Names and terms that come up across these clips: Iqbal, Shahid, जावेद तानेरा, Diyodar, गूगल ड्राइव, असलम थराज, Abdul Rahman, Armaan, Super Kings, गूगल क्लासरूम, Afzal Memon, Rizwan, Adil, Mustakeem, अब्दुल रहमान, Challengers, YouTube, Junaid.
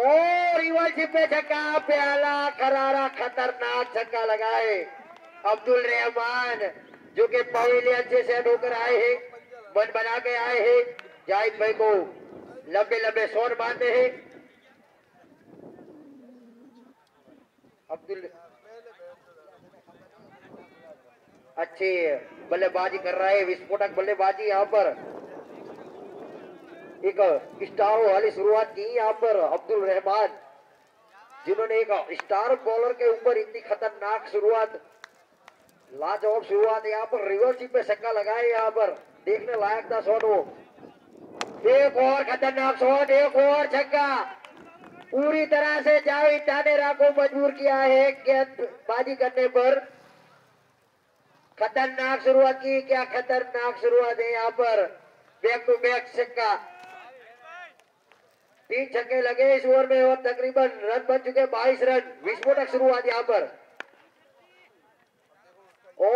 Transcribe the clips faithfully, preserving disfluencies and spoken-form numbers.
और रिवर्स पे छक्का, प्याला करारा खतरनाक छक्का लगाए अब्दुल रहमान, जो कि पवेली अच्छे से होकर आए हैं, मन बना के आए हैं। जाहिद भाई को लंबे लंबे शॉट मारते हैं अब्दुल, अच्छे बल्लेबाजी कर रहा है, विस्फोटक बल्लेबाजी। यहाँ पर एक स्टारों वाली शुरुआत की यहाँ पर अब्दुल रहमान, जिन्होंने एक स्टार बॉलर के ऊपर इतनी खतरनाक शुरुआत, लाजवाब शुरुआत। यहाँ पर रिवर्सिंग पे छक्का लगाए, यहाँ पर देखने लायक था शॉट वो। एक और खतरनाक शॉट, एक और छक्का, पूरी तरह से जावेद तानेरा को मजबूर किया है गेंदबाजी करने पर। खतरनाक शुरुआत की, क्या खतरनाक शुरुआत है यहाँ पर, बैक टू बैक छक्का, तीन छक्के लगे इस ओवर में और तकरीबन रन बन चुके बाईस रन। विस्फोटक शुरुआत यहाँ पर, ओ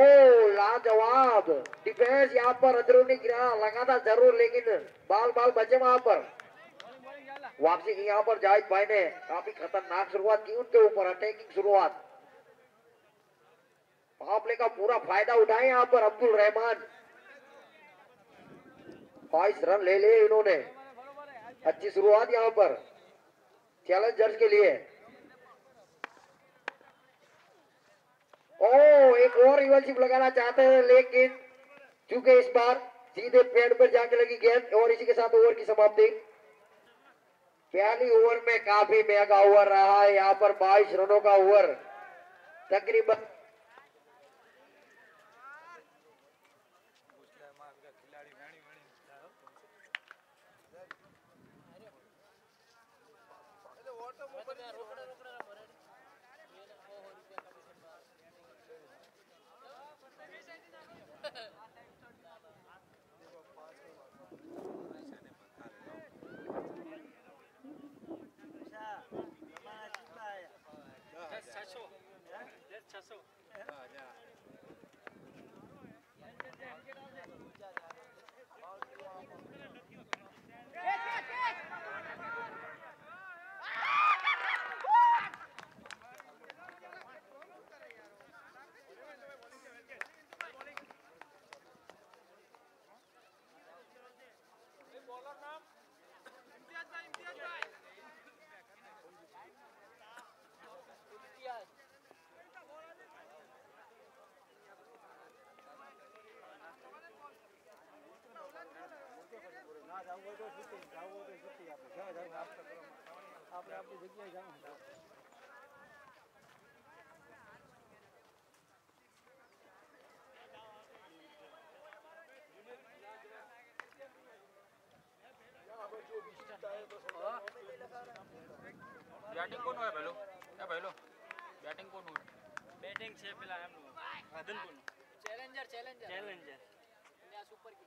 लाजवाब डिफेंस यहाँ पर, अंदरूनी गिरा लगा था जरूर, लेकिन बाल बाल बचे वहां पर। वापसी की यहाँ पर जाहिद भाई ने, काफी खतरनाक शुरुआत की उनके ऊपर, अटैकिंग शुरुआत, मामले का पूरा फायदा उठाए यहाँ पर अब्दुल रहमान। बाईस रन ले लिए इन्होंने, अच्छी शुरुआत यहाँ पर चैलेंजर्स के लिए। ओ एक और रिवर्सिप लगाना चाहते हैं, लेकिन चूंकि इस बार सीधे पेड़ पर जाके लगी गेंद, और इसी के साथ ओवर की समाप्ति। पहली ओवर में काफी महंगा ओवर रहा है यहाँ पर, बाईस रनों का ओवर। तकरीबन बैटिंग कौन है भाईलो, क्या भाईलो बैटिंग कौन हुई, बैटिंग से पहला हम लोग आदिल कौन, चैलेंजर चैलेंजर चैलेंजर या सुपर किंग।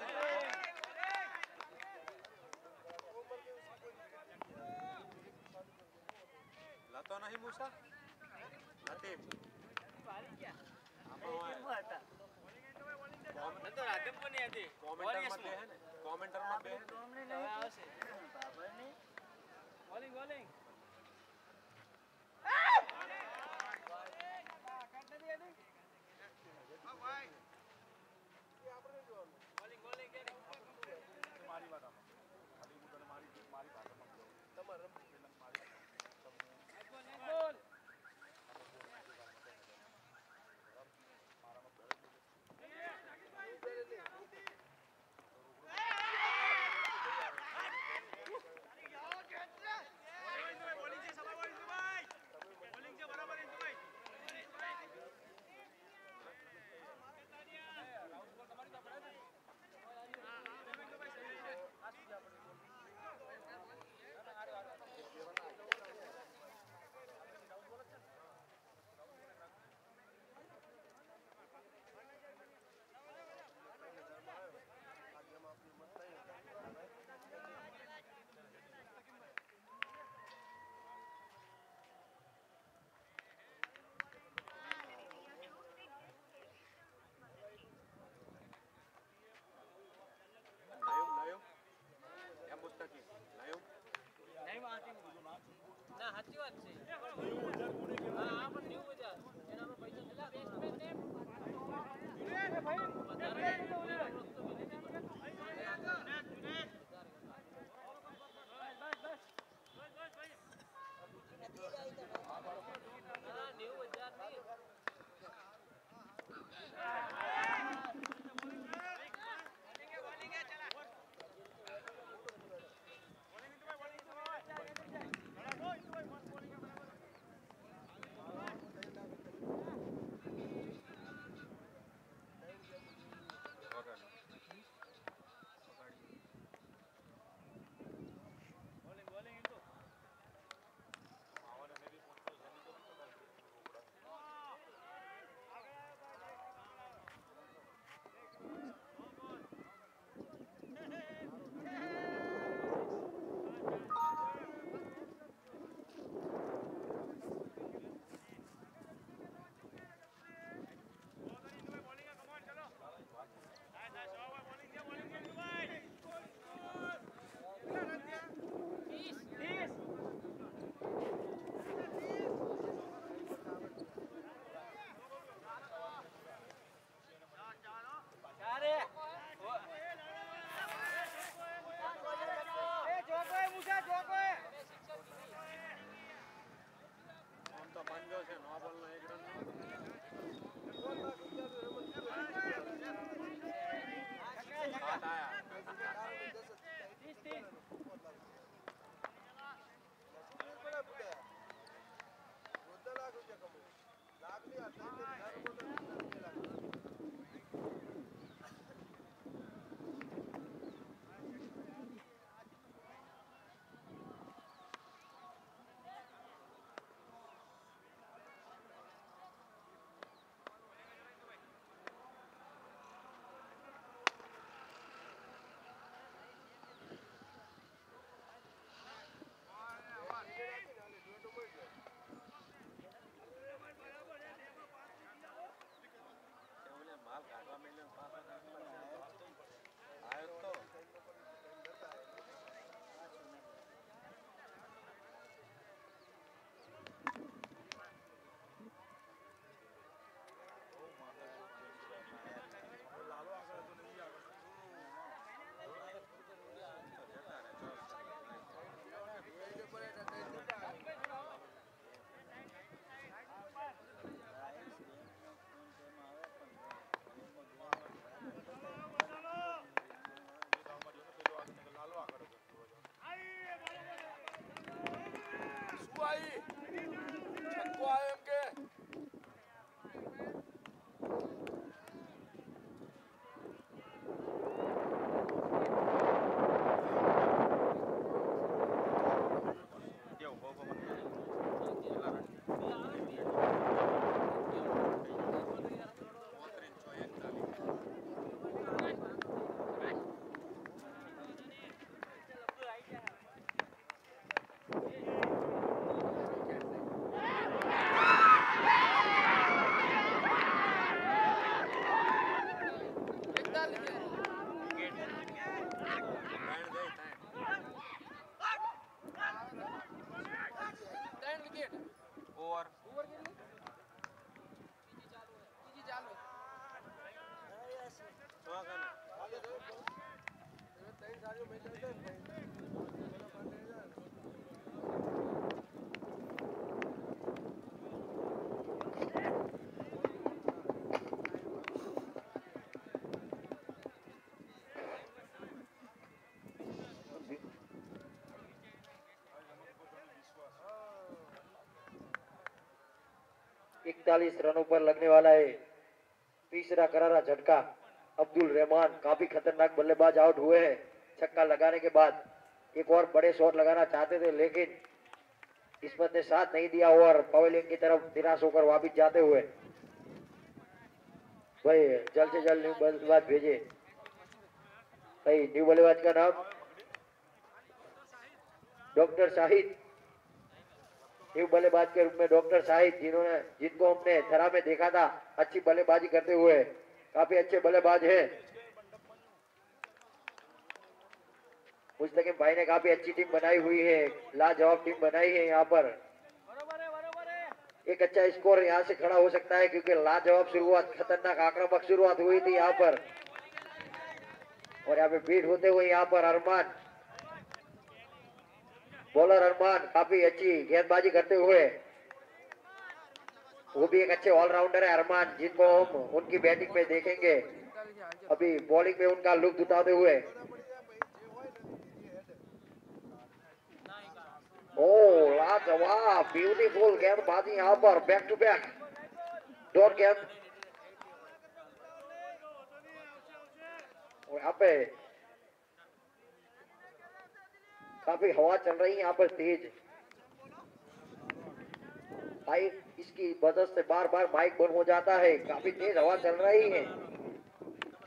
तो नहीं मूसा लतीफ पारी क्या वो आता कमेंट तो आदम को नहीं आते, कमेंटर मत है ना, कमेंटर मत है, हमने नहीं बाबर ने बॉलिंग बॉलिंग काट दिया नहीं, हां भाई ये आपने जो बॉलिंग बॉलिंग क्या मारी बात, अभी मुझे मारी मारी बात तब इकतालीस रनों पर लगने वाला है तीसरा करारा झटका। अब्दुल रहमान काफी खतरनाक बल्लेबाज आउट हुए हैं छक्का लगाने के बाद। एक और बड़े शॉट लगाना चाहते थे लेकिन किस्मत ने साथ नहीं दिया और पवेलियन की तरफ निराश होकर वापस जाते हुए भाई जल्द से जल्द न्यू बल्लेबाज भेजे। भाई न्यू बल्लेबाज का नाम डॉक्टर शाहिद, न्यू बल्लेबाज के रूप में डॉक्टर शाहिद, जिन्होंने जिनको हमने थरा में देखा था अच्छी बल्लेबाजी करते हुए, काफी अच्छे बल्लेबाज हैं। मुस्तकीम भाई ने काफी अच्छी टीम बनाई हुई है, लाजवाब टीम बनाई है यहाँ पर। एक अच्छा स्कोर यहाँ से खड़ा हो सकता है, क्योंकि लाजवाब शुरुआत, खतरनाक आक्रामक शुरुआत हुई थी यहाँ पर। और यहाँ पे बीट होते हुए यहाँ पर अरमान, बॉलर अरमान काफी अच्छी गेंदबाजी करते हुए, वो भी एक अच्छे ऑलराउंडर है अरमान, जिनको हम उनकी बैटिंग में देखेंगे, अभी बॉलिंग में उनका लुक उठाते हुए। ओह लाजवाब ब्यूटीफुल गेंदबाजी यहाँ पर, बैक टू बैक डॉट गेंद। और यहाँ पे काफी हवा चल रही है यहाँ पर तेज, माइक इसकी वजह से बार बार माइक बंद हो जाता है, काफी तेज हवा चल रही है।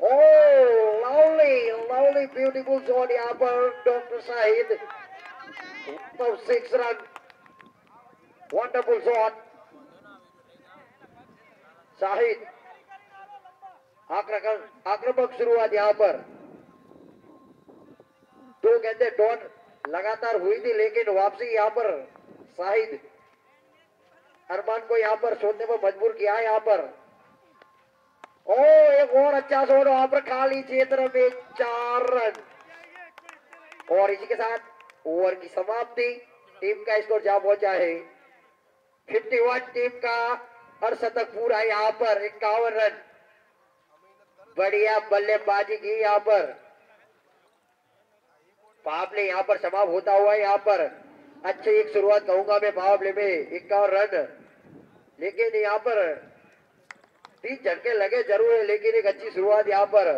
Oh lovely lovely beautiful shot यहाँ पर doctor Shahid, six run, wonderful shot Shahid, आक्रामक शुरुआत यहाँ पर। दो गेंदे डॉट लगातार हुई थी, लेकिन वापसी यहाँ पर शाहिद, अरमान को यहाँ पर छोड़ने पर मजबूर किया है यहाँ पर। ओ एक और अच्छा शॉट वहां पर खाली क्षेत्र में, चार रन। और इसी के साथ ओवर की समाप्ति, टीम का स्कोर जहां पहुंचा है इक्यावन, टीम का हर शतक पूरा यहाँ पर इक्यावन रन। बढ़िया बल्लेबाजी की यहाँ पर, पावर प्ले यहाँ पर समाप्त होता हुआ है यहाँ पर, अच्छी एक शुरुआत कहूंगा मैं पावर प्ले में, इक्यावन रन। लेकिन यहाँ पर तीन झटके लगे जरूर है, लेकिन एक अच्छी शुरुआत यहाँ पर,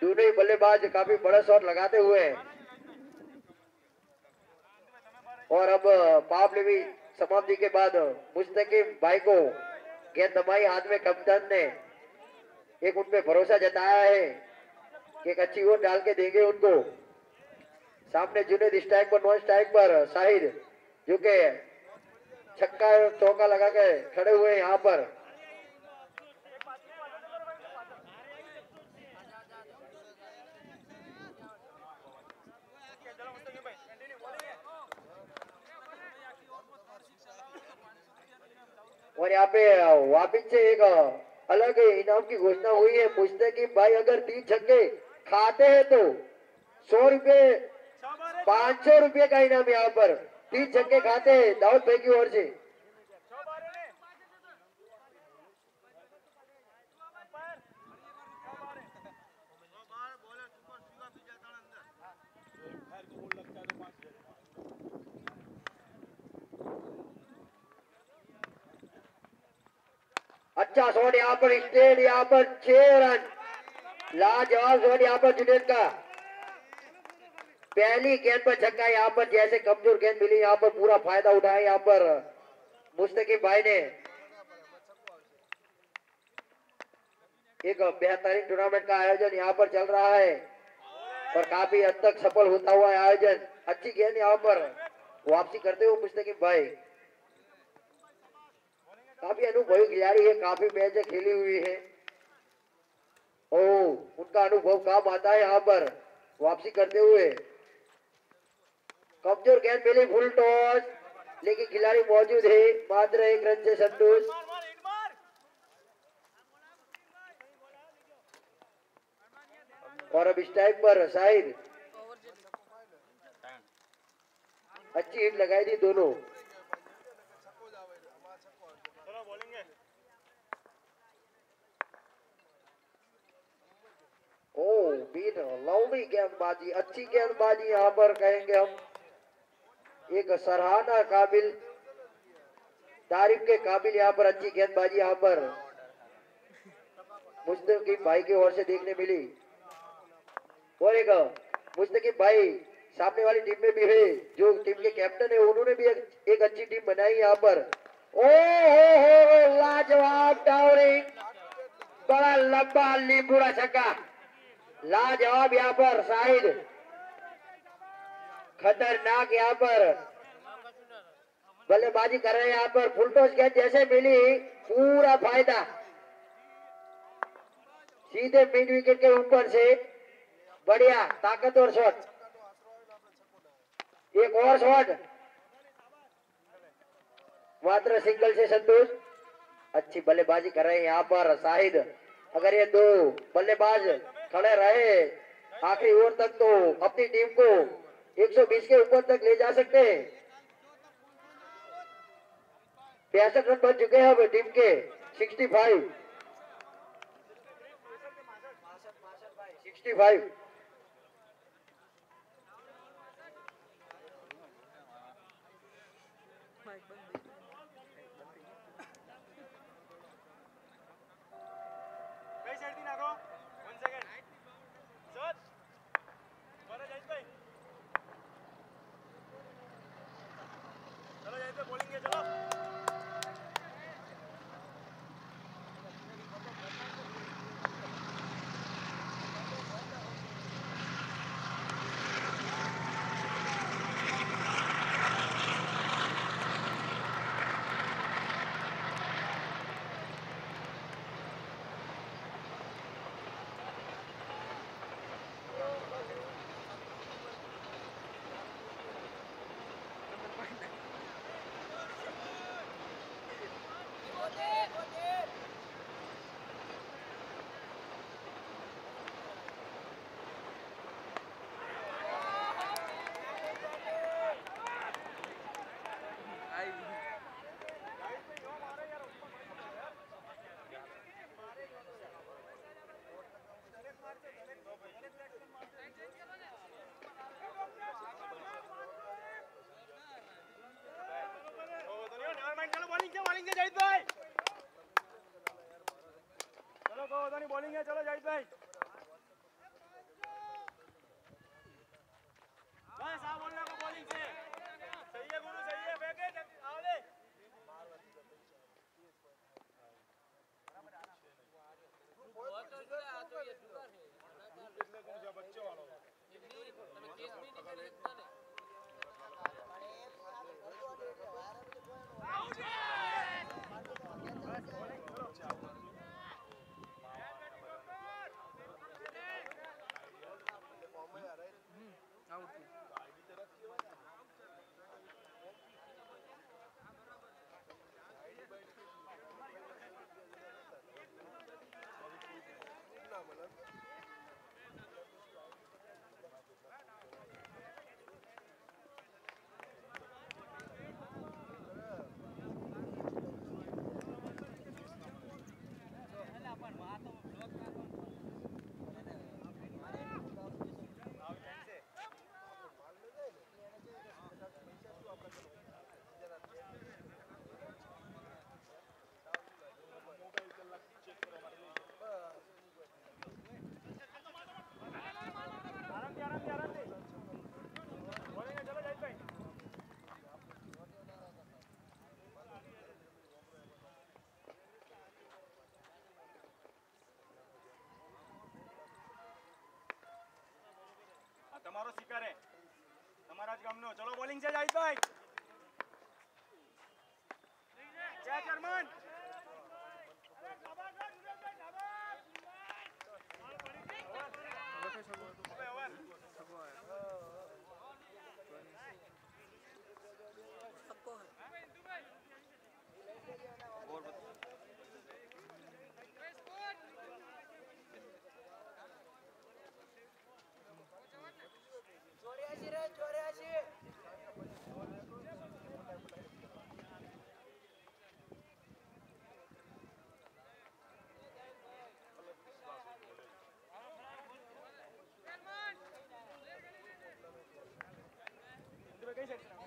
दोनों ही बल्लेबाज काफी बड़ा शॉट लगाते हुए। और अब पावर प्ले भी समाप्ति के बाद मुस्तकीम भाई को गेंद थमाई हाथ में कप्तान ने, एक उनपे भरोसा जताया है, एक अच्छी ओर डाल के देंगे उनको। सामने जुनैद स्ट्राइक पर, नॉन स्ट्राइक पर शाहिद, जो के छक्का चौका लगा के खड़े हुए यहाँ पर। और यहाँ पे वापिस से एक अलग इनाम की घोषणा हुई है, पूछते कि भाई अगर तीन छक्के खाते हैं तो सौ रुपए पाँच सौ रुपये का इनाम यहाँ पर, तीन छक्के खाते हैं दाऊद भाई की ओर से। अच्छा शॉट यहाँ पर स्ट्रेट, यहाँ पर छह रन, लाजवाब शॉट यहाँ पर जुनैद का, पहली गेंद पर छक्का यहाँ पर, जैसे कमजोर गेंद मिली यहाँ पर पूरा फायदा उठाया यहाँ पर मुस्तकीम भाई ने। एक बेहतरीन टूर्नामेंट का आयोजन यहाँ पर चल रहा है और काफी हद तक सफल होता हुआ आयोजन, अच्छी गेंद यहाँ पर वापसी करते हुए मुस्तकीम भाई, काफी अनुभवी खिलाड़ी है, काफी मैचें खेली हुई है, ओ उनका अनुभव काम आता है यहाँ पर। वापसी करते हुए कमजोर गेंद मिली, फुल टॉस, लेकिन खिलाड़ी मौजूद है, मात्र एक रन से संतोष। और अब इस टाइम पर शाहिद, अच्छी हिट लगाई थी दोनों। लवली गेंदबाजी, अच्छी गेंदबाजी यहाँ पर कहेंगे हम, एक सराहना काबिल, तारीफ के काबिल यहाँ पर अच्छी गेंदबाजी यहाँ पर मुस्तकीम भाई की ओर से देखने मिली। और एक मुस्तकीम भाई सामने वाली टीम में भी है, जो टीम के कैप्टन है, उन्होंने भी एक, एक अच्छी टीम बनाई यहाँ पर। ओ हो लाजवाब डाउरिंग, बड़ा लंबा लिपुरा छक्का, लाजवाब यहाँ पर शाहिद, खतरनाक यहाँ पर बल्लेबाजी कर रहे हैं यहाँ पर, फुल टॉस गेंद जैसे मिली पूरा फायदा, सीधे मिड विकेट के ऊपर से बढ़िया ताकतवर शॉट। एक और शॉट मात्र सिंगल से संतोष। अच्छी बल्लेबाजी कर रहे हैं यहाँ पर शाहिद। अगर ये दो बल्लेबाज खड़े रहे आखिरी ओवर तक तो अपनी टीम को एक सौ बीस के ऊपर तक ले जा सकते हैं। पैंसठ रन बन चुके हैं अब टीम के। पैंसठ पैंसठ बॉलिंग है। चलो जाहिद भाई बस आप बोलना को बॉलिंग से सही है गुरु सही है। बैकेट आओ ले बहुत अच्छा है। तो ये जुगाड़ है कितने गुरु जो बच्चे वालों तुम्हें केस भी नहीं कर सकता है। तुम्हारो शिकार है तुम्हारा आज गम नो। चलो बॉलिंग से जाहिद भाई चेक अरमान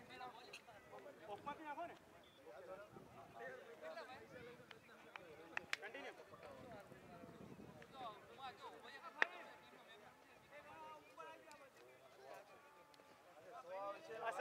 आसान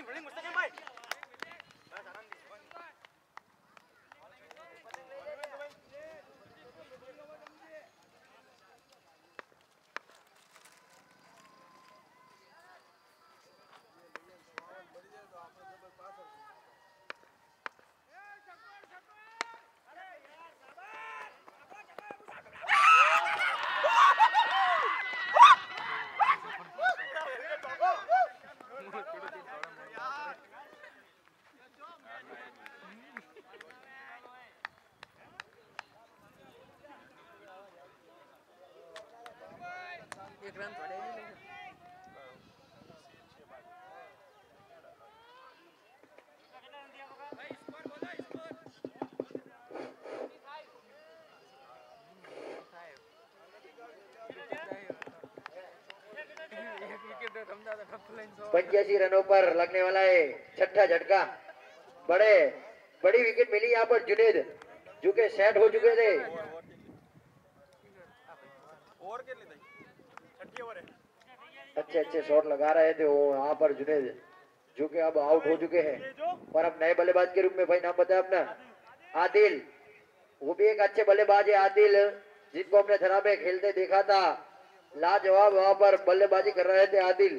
बिल्डिंग मुस्तकीम भाई पंचासी रनों पर लगने वाला है छठा झटका। बड़े बड़ी विकेट मिली यहाँ पर जुनैद, जो के सेट हो चुके थे। अच्छे अच्छे शॉट लगा रहे थे वो यहाँ पर जुनैद, जो के अब आउट हो चुके हैं। पर अब नए बल्लेबाज के रूप में भाई नाम बताया अपना आदिल, वो भी एक अच्छे बल्लेबाज है आदिल, जिनको अपने धरा में खेलते देखा था। लाजवाब वहां पर बल्लेबाजी कर रहे थे आदिल,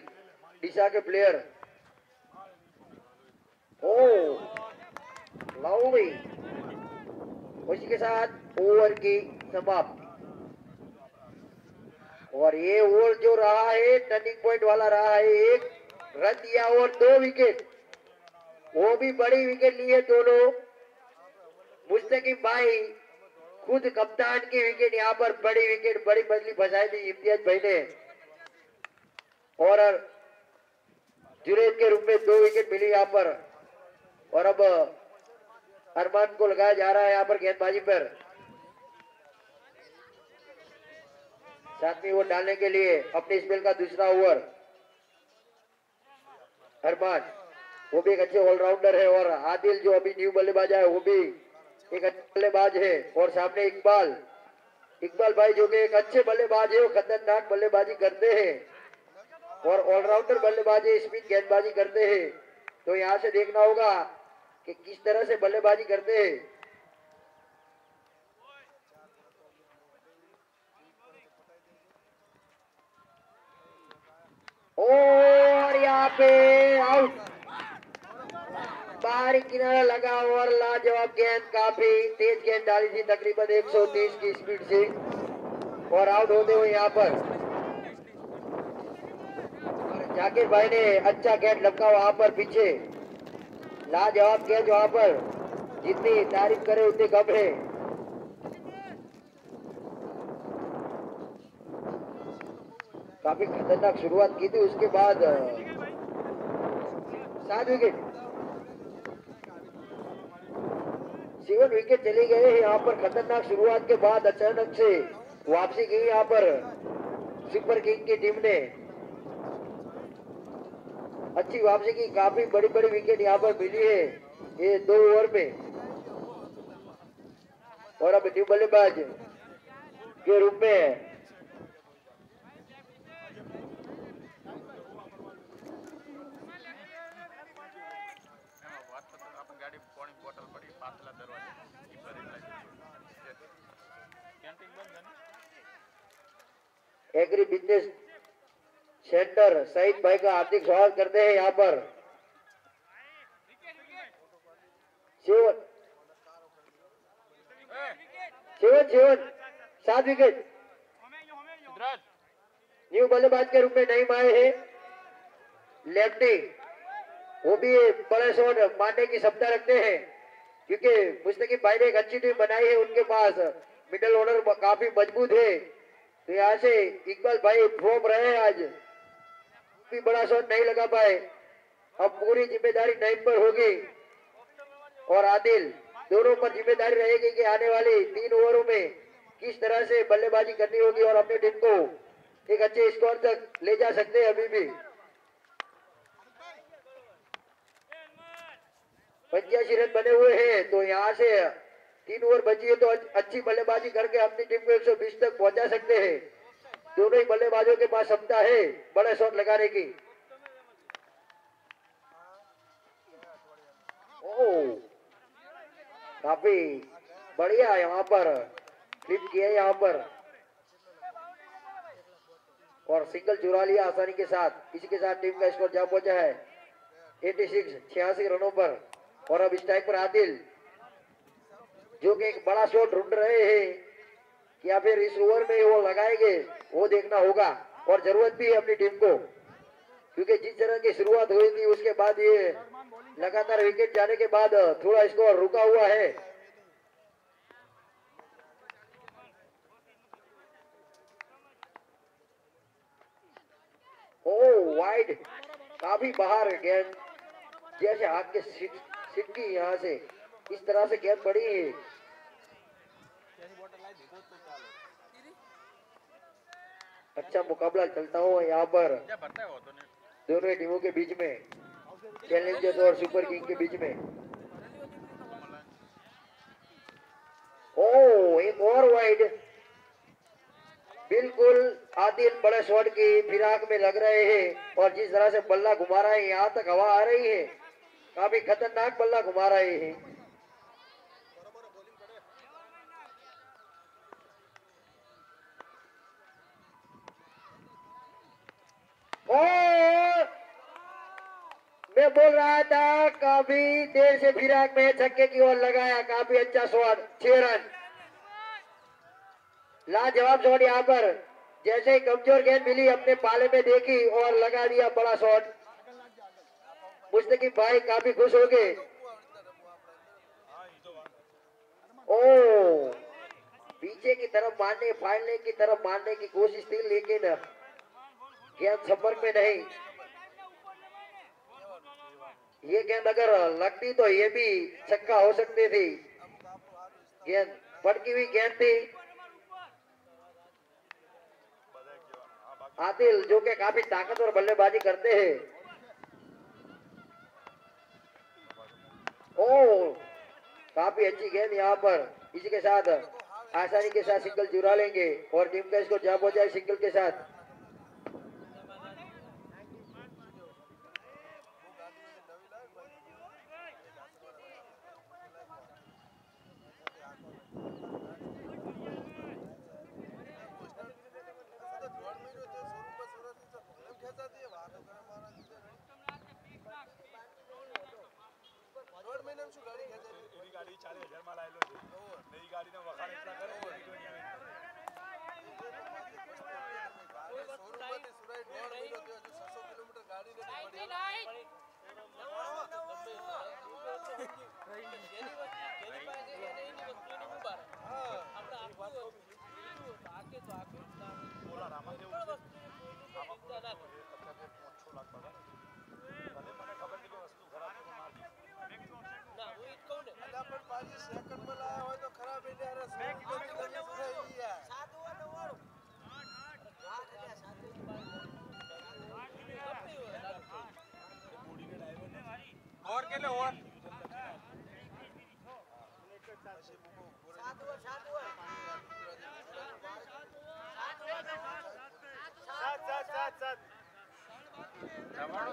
दिशा के प्लेयर। ओ लवली, उसी के साथ ओवर की समाप्त। और ये ओवर जो रहा है टर्निंग पॉइंट वाला रहा है, एक रन दिया और दो विकेट, वो भी बड़ी विकेट लिए दोनों। मुस्तकीम भाई खुद कप्तान की विकेट, यहाँ पर बड़ी विकेट बड़ी मछली फंसाई थी इम्तियाज भाई ने, और जुनैद के रूप में दो विकेट मिली यहाँ पर। और अब अरमान को लगाया जा रहा है यहाँ पर गेंदबाजी पर, साथ में वो डालने के लिए अपने स्पेल का दूसरा ओवर। अरमान वो भी एक अच्छे ऑलराउंडर है, और आदिल जो अभी न्यू बल्लेबाज है वो भी एक अच्छे बल्लेबाज है। और सामने इकबाल, इकबाल भाई जो कि एक अच्छे बल्लेबाज है, वो खतरनाक बल्लेबाजी करते हैं और ऑलराउंडर बल्लेबाजी स्पिन गेंदबाजी करते हैं। तो यहाँ से देखना होगा कि किस तरह से बल्लेबाजी करते हैं। और यहाँ पे आउट, बाहरी किनारा लगा और लाजवाब गेंद, काफी तेज गेंद डाली थी तकरीबन एक सौ तीस की स्पीड से, और आउट होते हुए यहाँ पर जाकिर भाई ने अच्छा गेंद लपका वहां पर पीछे। लाजवाब गेंद वहां पर, जितनी तारीफ करे उतनी कम है। काफी खतरनाक शुरुआत की थी, उसके बाद सात विकेट सेवन विकेट चले गए हैं यहाँ पर। खतरनाक शुरुआत के बाद अचानक से वापसी की यहाँ पर सुपर किंग की टीम ने, अच्छी वापसी की, काफी बड़ी बड़ी विकेट यहाँ पर मिली है ये दो ओवर में। और अब न्यू बल्लेबाज के रूप में एग्री बिजनेस सेंटर शहीद भाई का हार्दिक स्वागत करते हैं यहाँ पर। सेवन सेवन सेवन सात विकेट न्यू बल्लेबाज के रूप में नहीं आए हैं। लेफ्टी वो भी परेशान मारने की क्षमता रखते हैं, क्योंकि मुस्तकीम भाई ने एक अच्छी टीम बनाई है, उनके पास मिडल ऑर्डर काफी मजबूत है। तो यहाँ से इकबाल भाई फॉर्म रहे, आज भी बड़ा शॉट नहीं लगा पाए। अब पूरी जिम्मेदारी नाइम पर होगी और आदिल दोनों पर जिम्मेदारी रहेगी कि आने वाले तीन ओवरों में किस तरह से बल्लेबाजी करनी होगी और अपनी टीम को एक अच्छे स्कोर तक ले जा सकते हैं। अभी भी पंचासी रन बने हुए हैं, तो यहाँ से तीन ओवर बची है तो अच्छी बल्लेबाजी करके अपनी टीम को एक सौ बीस तक पहुंचा सकते हैं। दोनों ही बल्लेबाजों के पास क्षमता है बड़ा शॉट लगाने की। ओह, काफी बढ़िया यहाँ पर क्लिप किया है यहाँ पर और सिंगल चुरा लिया आसानी के साथ। इसी के साथ टीम का स्कोर जा पहुंचा है छियासी रनों पर। और अब स्ट्राइक पर आदिल जो कि एक बड़ा शॉट ढूंढ रहे हैं कि या फिर इस ओवर में वो लगाएंगे, वो देखना होगा। और जरूरत भी है अपनी टीम को, क्योंकि जिस तरह की शुरुआत हुई थी उसके बाद ये लगातार विकेट जाने के बाद थोड़ा स्कोर रुका हुआ है। ओ वाइड, काफी बाहर गेंद, जैसे हाथ के सिटकी यहाँ से इस तरह से गेंद पड़ी है। अच्छा मुकाबला चलता हुआ यहाँ पर दोनों टीमों के बीच में, चैलेंजर्स और सुपर किंग के बीच में। ओ एक और वाइड, बिल्कुल आदिल बड़े शॉट की फिराक में लग रहे हैं और जिस तरह से बल्ला घुमा रहा है यहाँ तक हवा आ रही है, काफी खतरनाक बल्ला घुमा रहे हैं। मैं बोल रहा था काफी देर से फिराक में छक्के की ओर लगाया, काफी अच्छा शॉट, छह रन, लाजवाब शॉट। यहाँ पर जैसे ही कमजोर गेंद मिली अपने पाले में देखी और लगा दिया बड़ा शॉट। मुस्तकीम भाई काफी खुश हो गए। ओ पीछे की तरफ मारने फाड़ने की तरफ मारने की कोशिश थी, लेकिन गेंद संपर्क में नहीं। ये गेंद अगर लगती तो ये भी छक्का हो सकती थी। गेंद पटकी हुई गेंद थी। आदिल जो के काफी ताकत और बल्लेबाजी करते हैं। ओ काफी अच्छी गेंद यहाँ पर, इसी के साथ आसानी के साथ सिंगल चुरा लेंगे और टीम का इसको जा पहुंचा है सिंगल के साथ।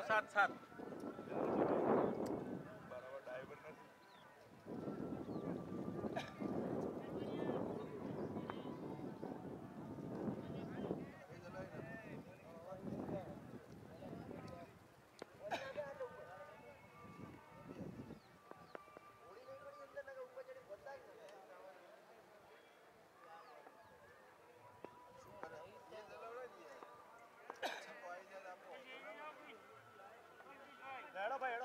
साथ साथ भाई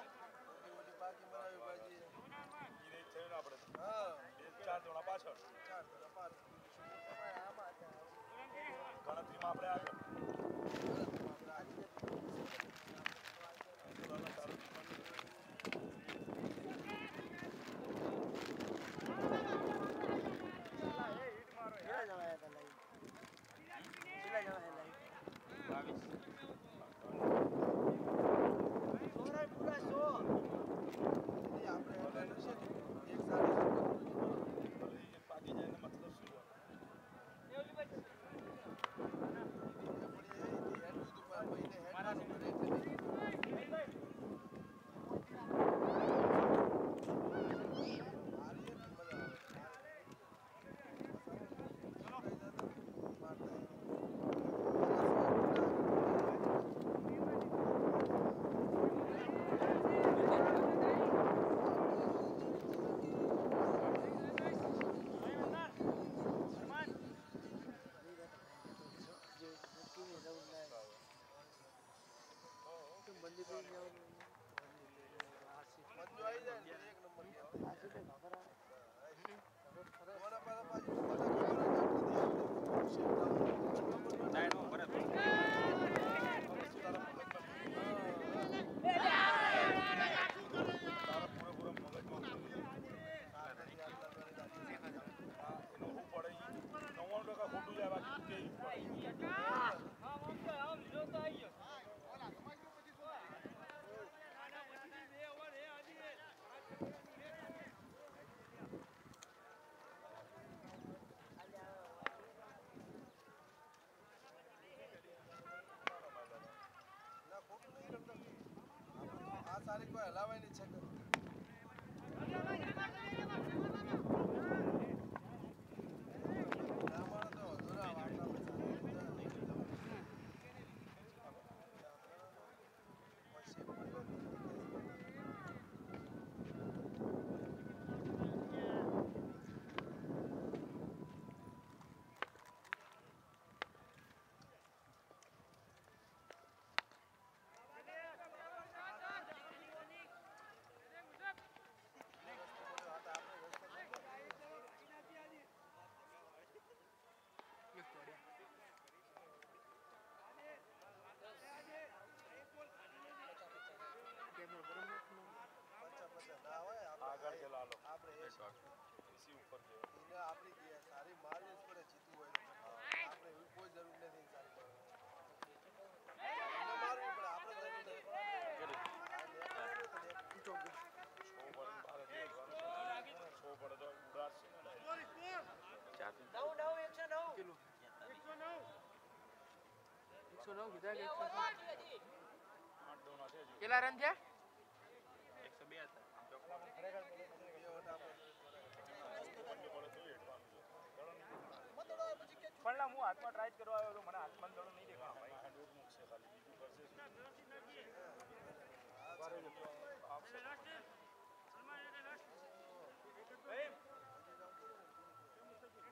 सुनो किधर गए केला रन थे एक सौ बीस आता पड़ला मु हाथ में ट्राई करवा आयो तो मने हाथ में दड़ो नहीं देखा भाई मुख से खाली बीजू करसे बारे में आप शर्मा ये लास्ट भाई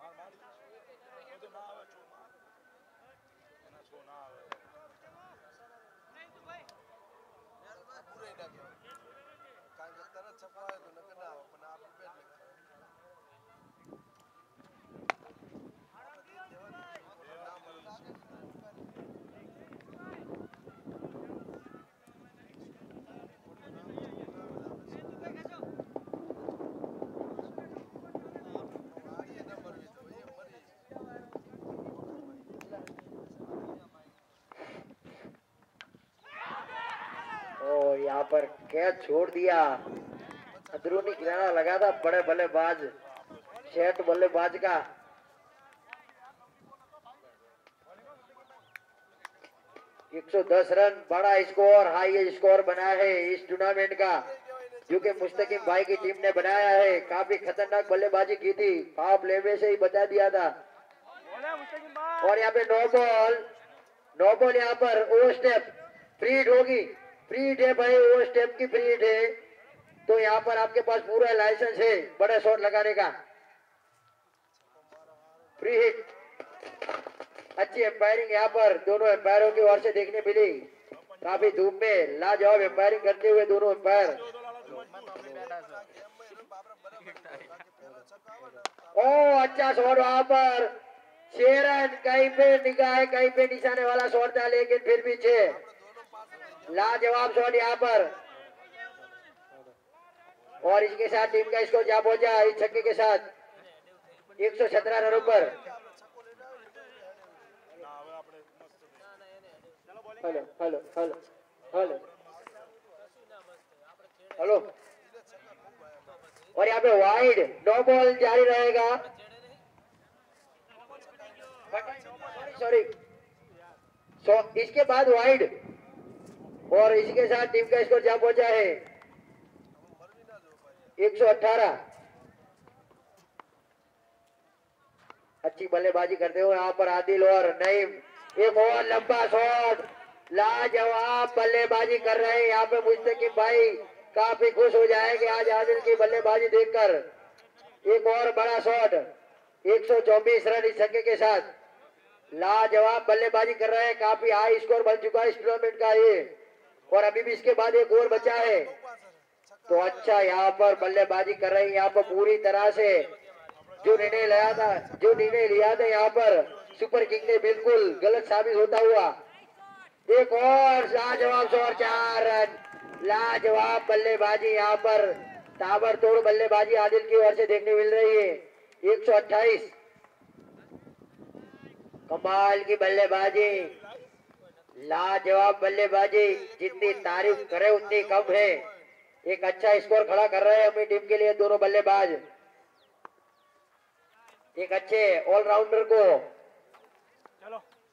मार मार तो ना आवे छो ना छो ना आवे नहीं तो भाई यार मैं पूरे ना गया काई तरह छपा है तो नकना अपन आप पे यहाँ पर कैच छोड़ दिया। अंदरूनी किनारा लगा था बड़े बल्लेबाज शेट बल्लेबाज का। एक सौ दस रन बड़ा स्कोर हाई स्कोर बनाया है इस टूर्नामेंट का जो कि मुस्तकीम भाई की टीम ने बनाया है। काफी खतरनाक बल्लेबाजी की थी, हाफ लेवे से ही बता दिया था। और यहाँ पे नो बॉल नो बॉल यहाँ पर ओवर स्टेप फ्री हिट होगी। फ्री हिट है भाई, वो स्टेप की फ्री हिट है तो यहाँ पर आपके पास पूरा लाइसेंस है बड़ा शॉट लगाने का। फ्री हिट अच्छी एम्पायरिंग यहाँ पर दोनों एम्पायरों की ओर से देखने मिली। काफी धूप में लाजवाब एम्पायरिंग करते हुए दोनों एम्पायर। ओ अच्छा शॉट वहां पर, शेरन कहीं पे निगाह कहीं पे निशाने वाला शॉट था लेकिन फिर भी छह लाजवाब शॉट यहाँ पर। और इसके साथ टीम का स्कोर जा पहुंचा इस छक्के के साथ एक सौ सत्रह रनों पर। Hello hello hello hello hello. और यहाँ पे वाइड नो बॉल जारी रहेगा। सॉरी सो इसके बाद वाइड और इसके साथ टीम का स्कोर जा पहुंचा है एक सौ अठारह। अच्छी बल्लेबाजी करते हुए यहाँ पर आदिल और नईम। एक और लंबा शॉट, लाजवाब बल्लेबाजी कर रहे हैं यहाँ पे मुस्तकीम भाई। काफी खुश हो जाएंगे आज आदिल की बल्लेबाजी देखकर। एक और बड़ा शॉट एक सौ चौबीस रन इस छक्के के साथ। लाजवाब बल्लेबाजी कर रहे हैं, काफी हाई स्कोर बन चुका है इस टूर्नामेंट का ये। और अभी भी इसके बाद एक और बचा है। तो अच्छा यहाँ पर बल्लेबाजी कर रहे हैं, यहाँ पर पूरी तरह से जो निर्णय लिया था जो निर्णय लिया था यहाँ पर सुपर किंग ने बिल्कुल गलत साबित होता हुआ एक और लाजवाब शॉट, चार रन, लाजवाब बल्लेबाजी यहाँ पर, ताबड़तोड़ बल्लेबाजी आदिल की ओर से देखने मिल रही है। एक सौ अट्ठाईस, कमाल की बल्लेबाजी, लाजवाब बल्लेबाजी, जितनी तारीफ करे उतनी कम है। एक अच्छा स्कोर खड़ा कर रहे हैं अपनी टीम के लिए दोनों बल्लेबाज, एक अच्छे ऑलराउंडर को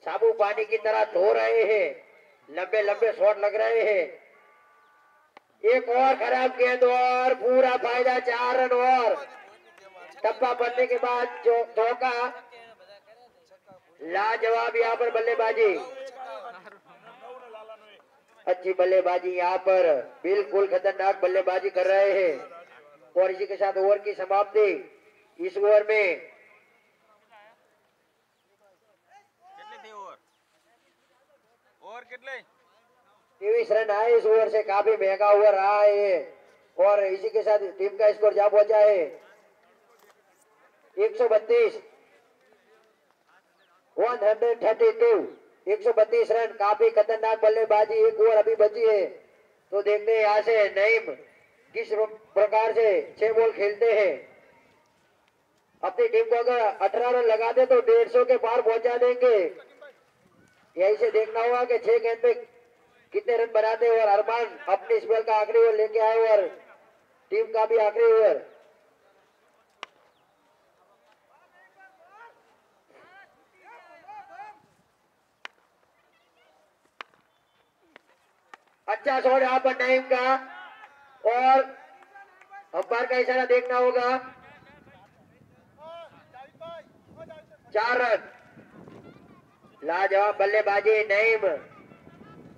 साबु पानी की तरह धो रहे हैं, लंबे लंबे शॉट लग रहे हैं। एक और खराब गेंद और पूरा फायदा, चार रन और टप्पा बनने के बाद जो धोखा, लाजवाब यहाँ पर बल्लेबाजी, अच्छी बल्लेबाजी यहाँ पर, बिल्कुल खतरनाक बल्लेबाजी कर रहे हैं। और इसी के साथ ओवर की समाप्ति। इस ओवर में तेईस रन आए, इस ओवर से काफी महंगा ओवर रहा है। और इसी के साथ टीम का स्कोर जा पहुंचा है एक सौ बत्तीस, एक सौ बत्तीस, एक सौ बत्तीस रन, काफी खतरनाक बल्लेबाजी। एक ओवर अभी बची है, तो देखते हैं यहाँ से नईम किस प्रकार से छह बॉल खेलते हैं। अपनी टीम को अगर अठारह रन लगा दे तो डेढ़ सौ के पार पहुंचा देंगे। यही से देखना होगा कि छह गेंद में कितने रन बनाते हैं। और अरमान अपने इस बॉल का आखिरी ओवर लेके आए और टीम का भी आखिरी ओवर। अच्छा शॉट यहाँ पर नईम का, और अंपायर का इशारा देखना होगा, चार रन, लाजवाब बल्लेबाजी। नईम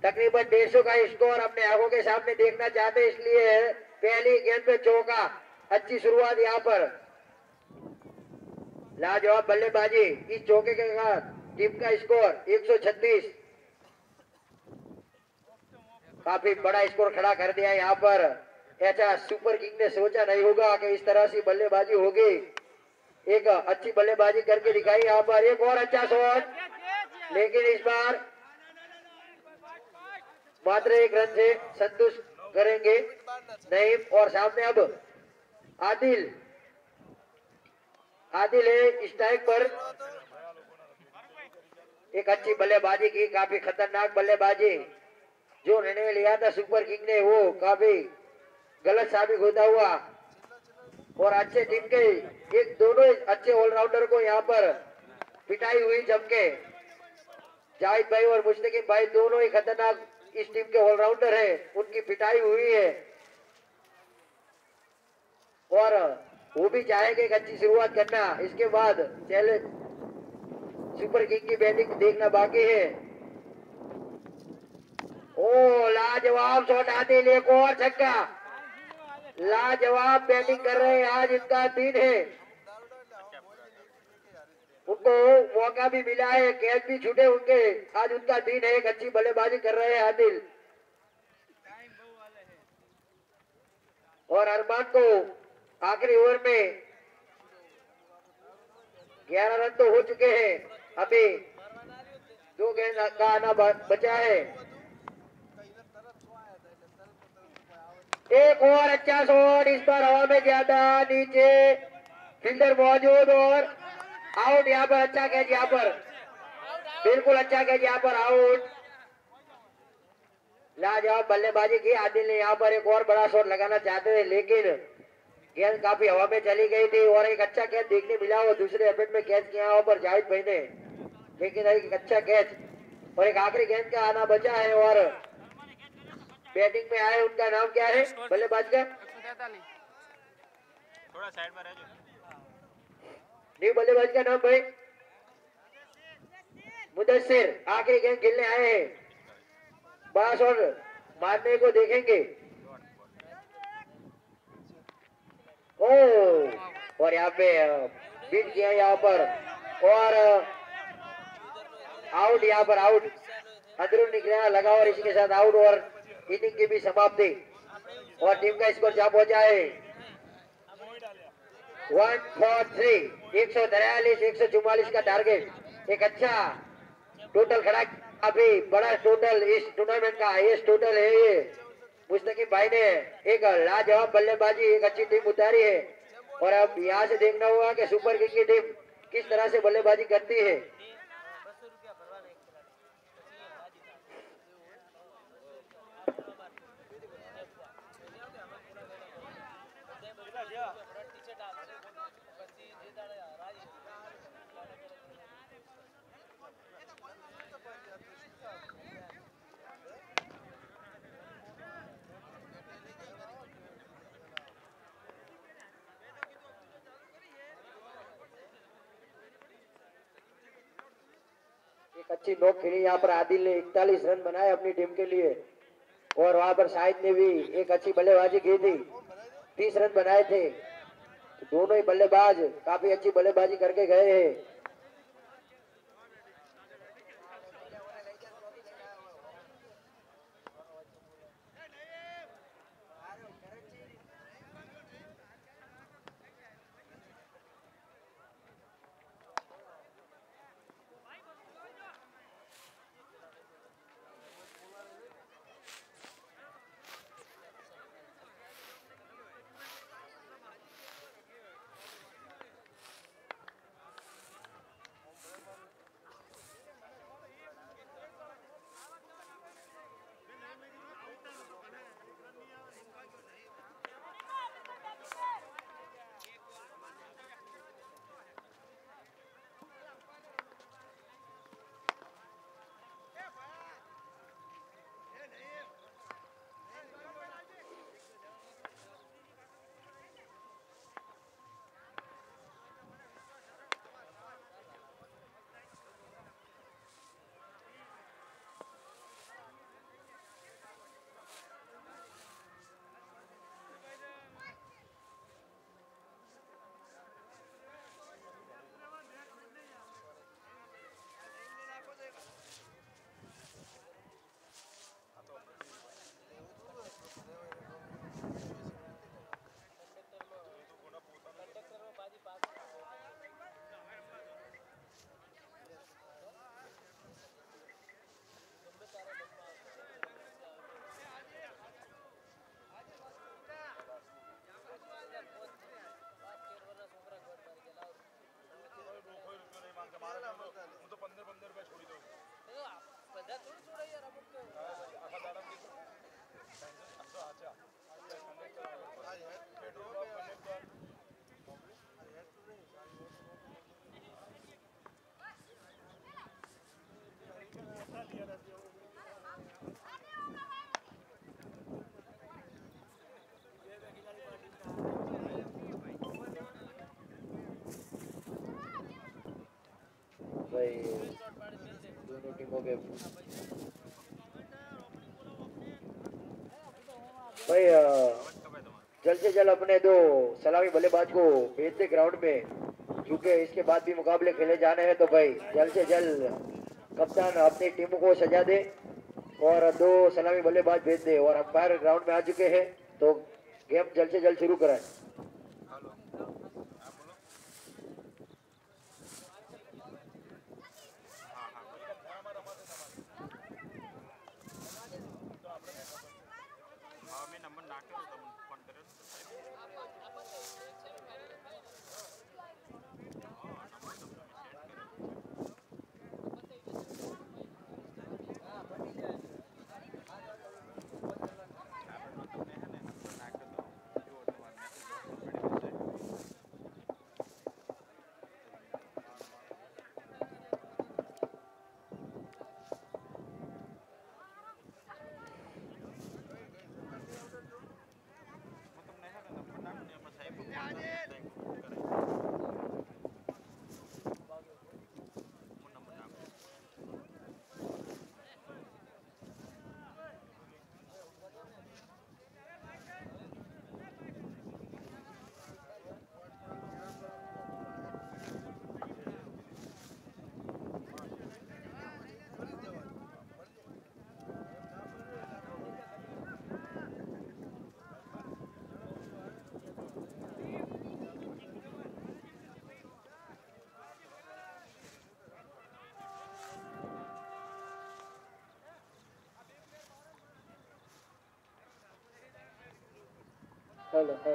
तकरीबन डेढ़ सौ का स्कोर अपने आंखों के सामने देखना चाहते, इसलिए पहली गेंद पे चौका, अच्छी शुरुआत यहाँ पर, लाजवाब बल्लेबाजी। इस चौके के साथ टीम का स्कोर एक सौ छत्तीस, काफी बड़ा स्कोर खड़ा कर दिया यहाँ पर। ऐसा सुपर किंग ने सोचा नहीं होगा कि इस तरह से बल्लेबाजी होगी। एक अच्छी बल्लेबाजी करके दिखाई यहाँ पर, एक और अच्छा शॉट, लेकिन इस बार मात्र एक रन से संतुष्ट करेंगे नईम। और सामने अब आदिल आदिल है स्ट्राइक पर, एक अच्छी बल्लेबाजी की, काफी खतरनाक बल्लेबाजी। जो निर्णय लिया था सुपर किंग ने वो काफी गलत साबित होता हुआ, और अच्छे टीम के एक दोनों अच्छे ऑलराउंडर को यहाँ पर पिटाई हुई जमके। जाहिद भाई और मुस्तकीम भाई दोनों ही खतरनाक इस टीम के ऑलराउंडर हैं, उनकी पिटाई हुई है। और वो भी चाहेंगे एक अच्छी शुरुआत करना, इसके बाद चैलेंज सुपर किंग की बैटिंग देखना बाकी है। ओ लाजवाब शॉट आदिल, एक और छक्का, लाजवाब बैटिंग कर रहे हैं, आज इनका दिन है, उनको मौका भी मिला है, कैच भी छूटे उनके, आज उनका दिन है। एक अच्छी बल्लेबाजी कर रहे हैं आदिल। और अरमान को आखिरी ओवर में ग्यारह रन तो हो चुके हैं, अभी दो गेंद का आना बचा है। एक और अच्छा शॉट, इस बार हवा में ज्यादा, नीचे फील्डर मौजूद और आउट यहाँ पर, अच्छा कैच यहाँ पर, बिल्कुल अच्छा कैच यहाँ पर, आउट। लाजवाब बल्लेबाजी की आदिल ने, यहाँ पर एक और बड़ा शॉट लगाना चाहते थे, लेकिन गेंद काफी हवा में चली गई थी। और एक अच्छा कैच देखने मिला, और दूसरे अपडेट में कैच किया वहां पर जाहिद भाई ने, लेकिन एक अच्छा कैच। और एक आखिरी गेंद का आना बचा है, और बैटिंग में आए, उनका नाम क्या है बल्लेबाज का, थोड़ा साइड में रह जाओ, न्यू बल्लेबाज का नाम भाई, मुदस्सिर, आखिरी गेंद खेलने आए हैं। बड़ा शॉट मारने को देखेंगे, ओ और यहाँ पे बीट किया यहाँ पर, और आउट यहाँ पर, आउट अंदर निकलना लगा, और इसी के साथ आउट। और इनिंग की भी समाप्ति और टीम का स्कोर जहां पहुंचा है वन फोर थ्री। एक सौ तिरालीस एक सौ चौवालीस का टारगेट, एक अच्छा टोटल खड़ा, अभी बड़ा टोटल इस टूर्नामेंट का हाईएस्ट टोटल है ये। मुस्तकीम भाई ने एक लाजवाब बल्लेबाजी, एक अच्छी टीम उतारी है और अब यहाँ से देखना होगा कि सुपर किंग की टीम किस तरह से बल्लेबाजी करती है। अच्छी नोक खेली यहाँ पर आदिल ने, इकतालीस रन बनाए अपनी टीम के लिए और वहाँ पर शाहिद ने भी एक अच्छी बल्लेबाजी की थी, तीस रन बनाए थे। तो दोनों ही बल्लेबाज काफी अच्छी बल्लेबाजी करके गए हैं। दोनों टीमों के भाई जल्द से जल्द अपने दो सलामी बल्लेबाज को भेजते ग्राउंड में, क्योंकि इसके बाद भी मुकाबले खेले जाने हैं। तो भाई जल्द से जल्द कप्तान अपनी टीमों को सजा दे और दो सलामी बल्लेबाज भेज दे और अंपायर ग्राउंड में आ चुके हैं, तो गेम जल्द से जल्द शुरू कराएं। हेलो हेलो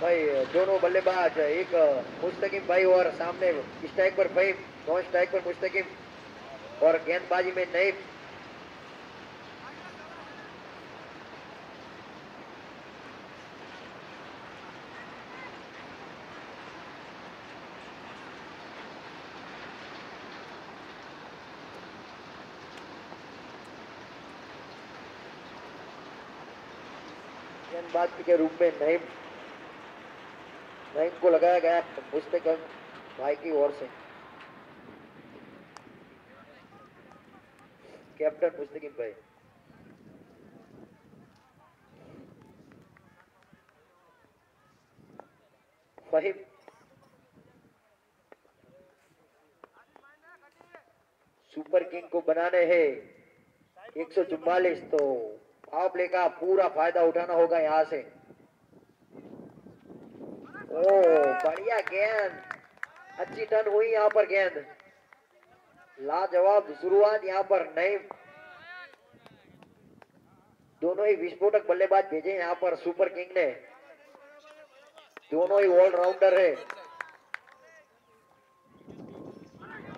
भाई, दोनों बल्लेबाज, एक मुस्तकीम भाई और सामने स्ट्राइक पर भाई, नॉन स्ट्राइक पर मुस्तकीम और गेंदबाजी में नईब। गेंदबाज के रूप में नईब को लगाया गया मुस्तकीम भाई की ओर से, कैप्टन मुस्तकीम भाई। फहीम सुपर किंग को बनाने हैं एक सौ चौवालीस, तो आप लेकर पूरा फायदा उठाना होगा यहां से। ओ बढ़िया गेंद, अच्छी टर्न हुई यहाँ पर, गेंद लाजवाब शुरुआत यहाँ पर। नहीं, दोनों ही विस्फोटक बल्लेबाज भेजे यहाँ पर सुपर किंग ने, दोनों ही ऑलराउंडर है।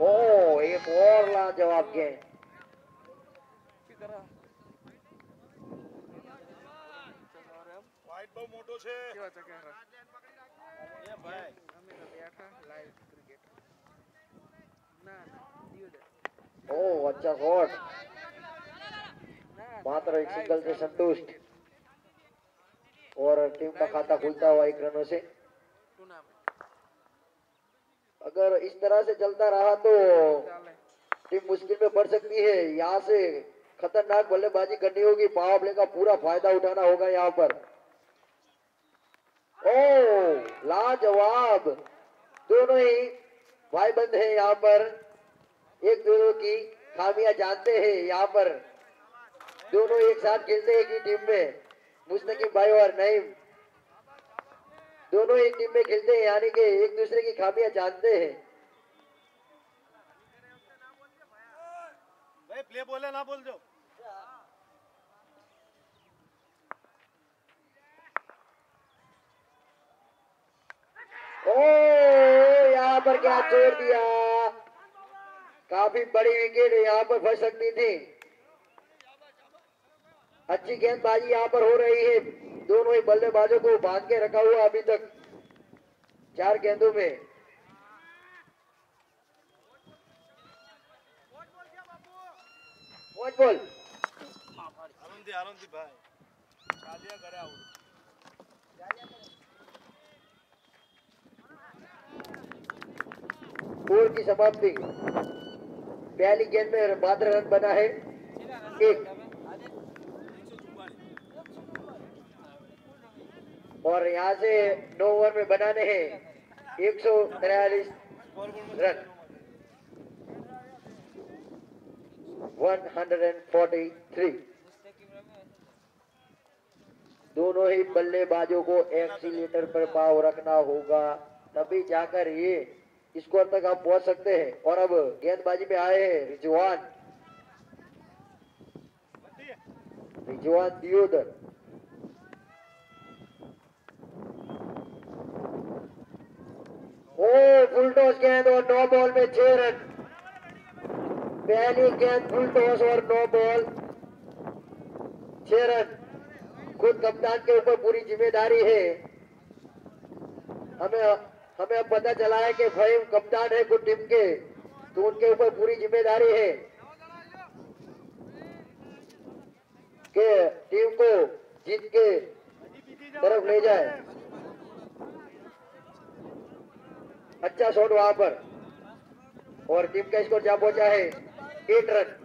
ओ एक और लाजवाब गेंद, ओ अच्छा शॉट, मात्र एक सिंगल से संतुष्ट और टीम का खाता खुलता हुआ एक रनों से। अगर इस तरह से चलता रहा तो टीम मुश्किल में पड़ सकती है, यहाँ से खतरनाक बल्लेबाजी करनी होगी, पावर प्ले का पूरा फायदा उठाना होगा यहाँ पर। ओ लाजवाब, दोनों ही भाईबंद हैं यहाँ पर, एक दूसरे की खामियां जानते हैं यहाँ पर, दोनों एक साथ खेलते हैं कि टीम में, मुस्तकीम भाई और नईम दोनों एक टीम में खेलते हैं, यानी कि एक दूसरे की खामियां जानते हैं। भाई प्ले बोले ना बोल दो। ओ यहाँ पर क्या छोड़ दिया, काफी बड़ी विकेट यहाँ पर फंस सकती थी। अच्छी गेंदबाजी यहाँ पर हो रही है, दोनों ही बल्लेबाजों को बांध के रखा हुआ अभी तक चार गेंदों में। बोल बोल आनंदी आनंदी भाई ओवर की समाप्ति, पहली गेंद में मात्र रन बना है एक, और यहाँ से नौ ओवर में बनाने हैं एक सौ तिरालीस रन, एक सौ तैंतालीस। दोनों ही बल्लेबाजों को एक्सीलेटर पर पाव रखना होगा, तभी जाकर ये स्कोर तक आप पहुंच सकते हैं। और अब गेंदबाजी में आए हैं Rizwan, Rizwan Deodar, oh full toss गेंद और नौ बॉल में छह रन। पहली गेंद फुल टॉस और नौ बॉल छह रन, खुद कप्तान के ऊपर पूरी जिम्मेदारी है। हमें हमें अब पता चला है कि भाई कप्तान है कुछ टीम के, तो उनके ऊपर पूरी जिम्मेदारी है कि टीम को जीत के तरफ ले जाए। अच्छा शॉट वहां पर, और टीम का स्कोर जा पहुंचा है एट रन।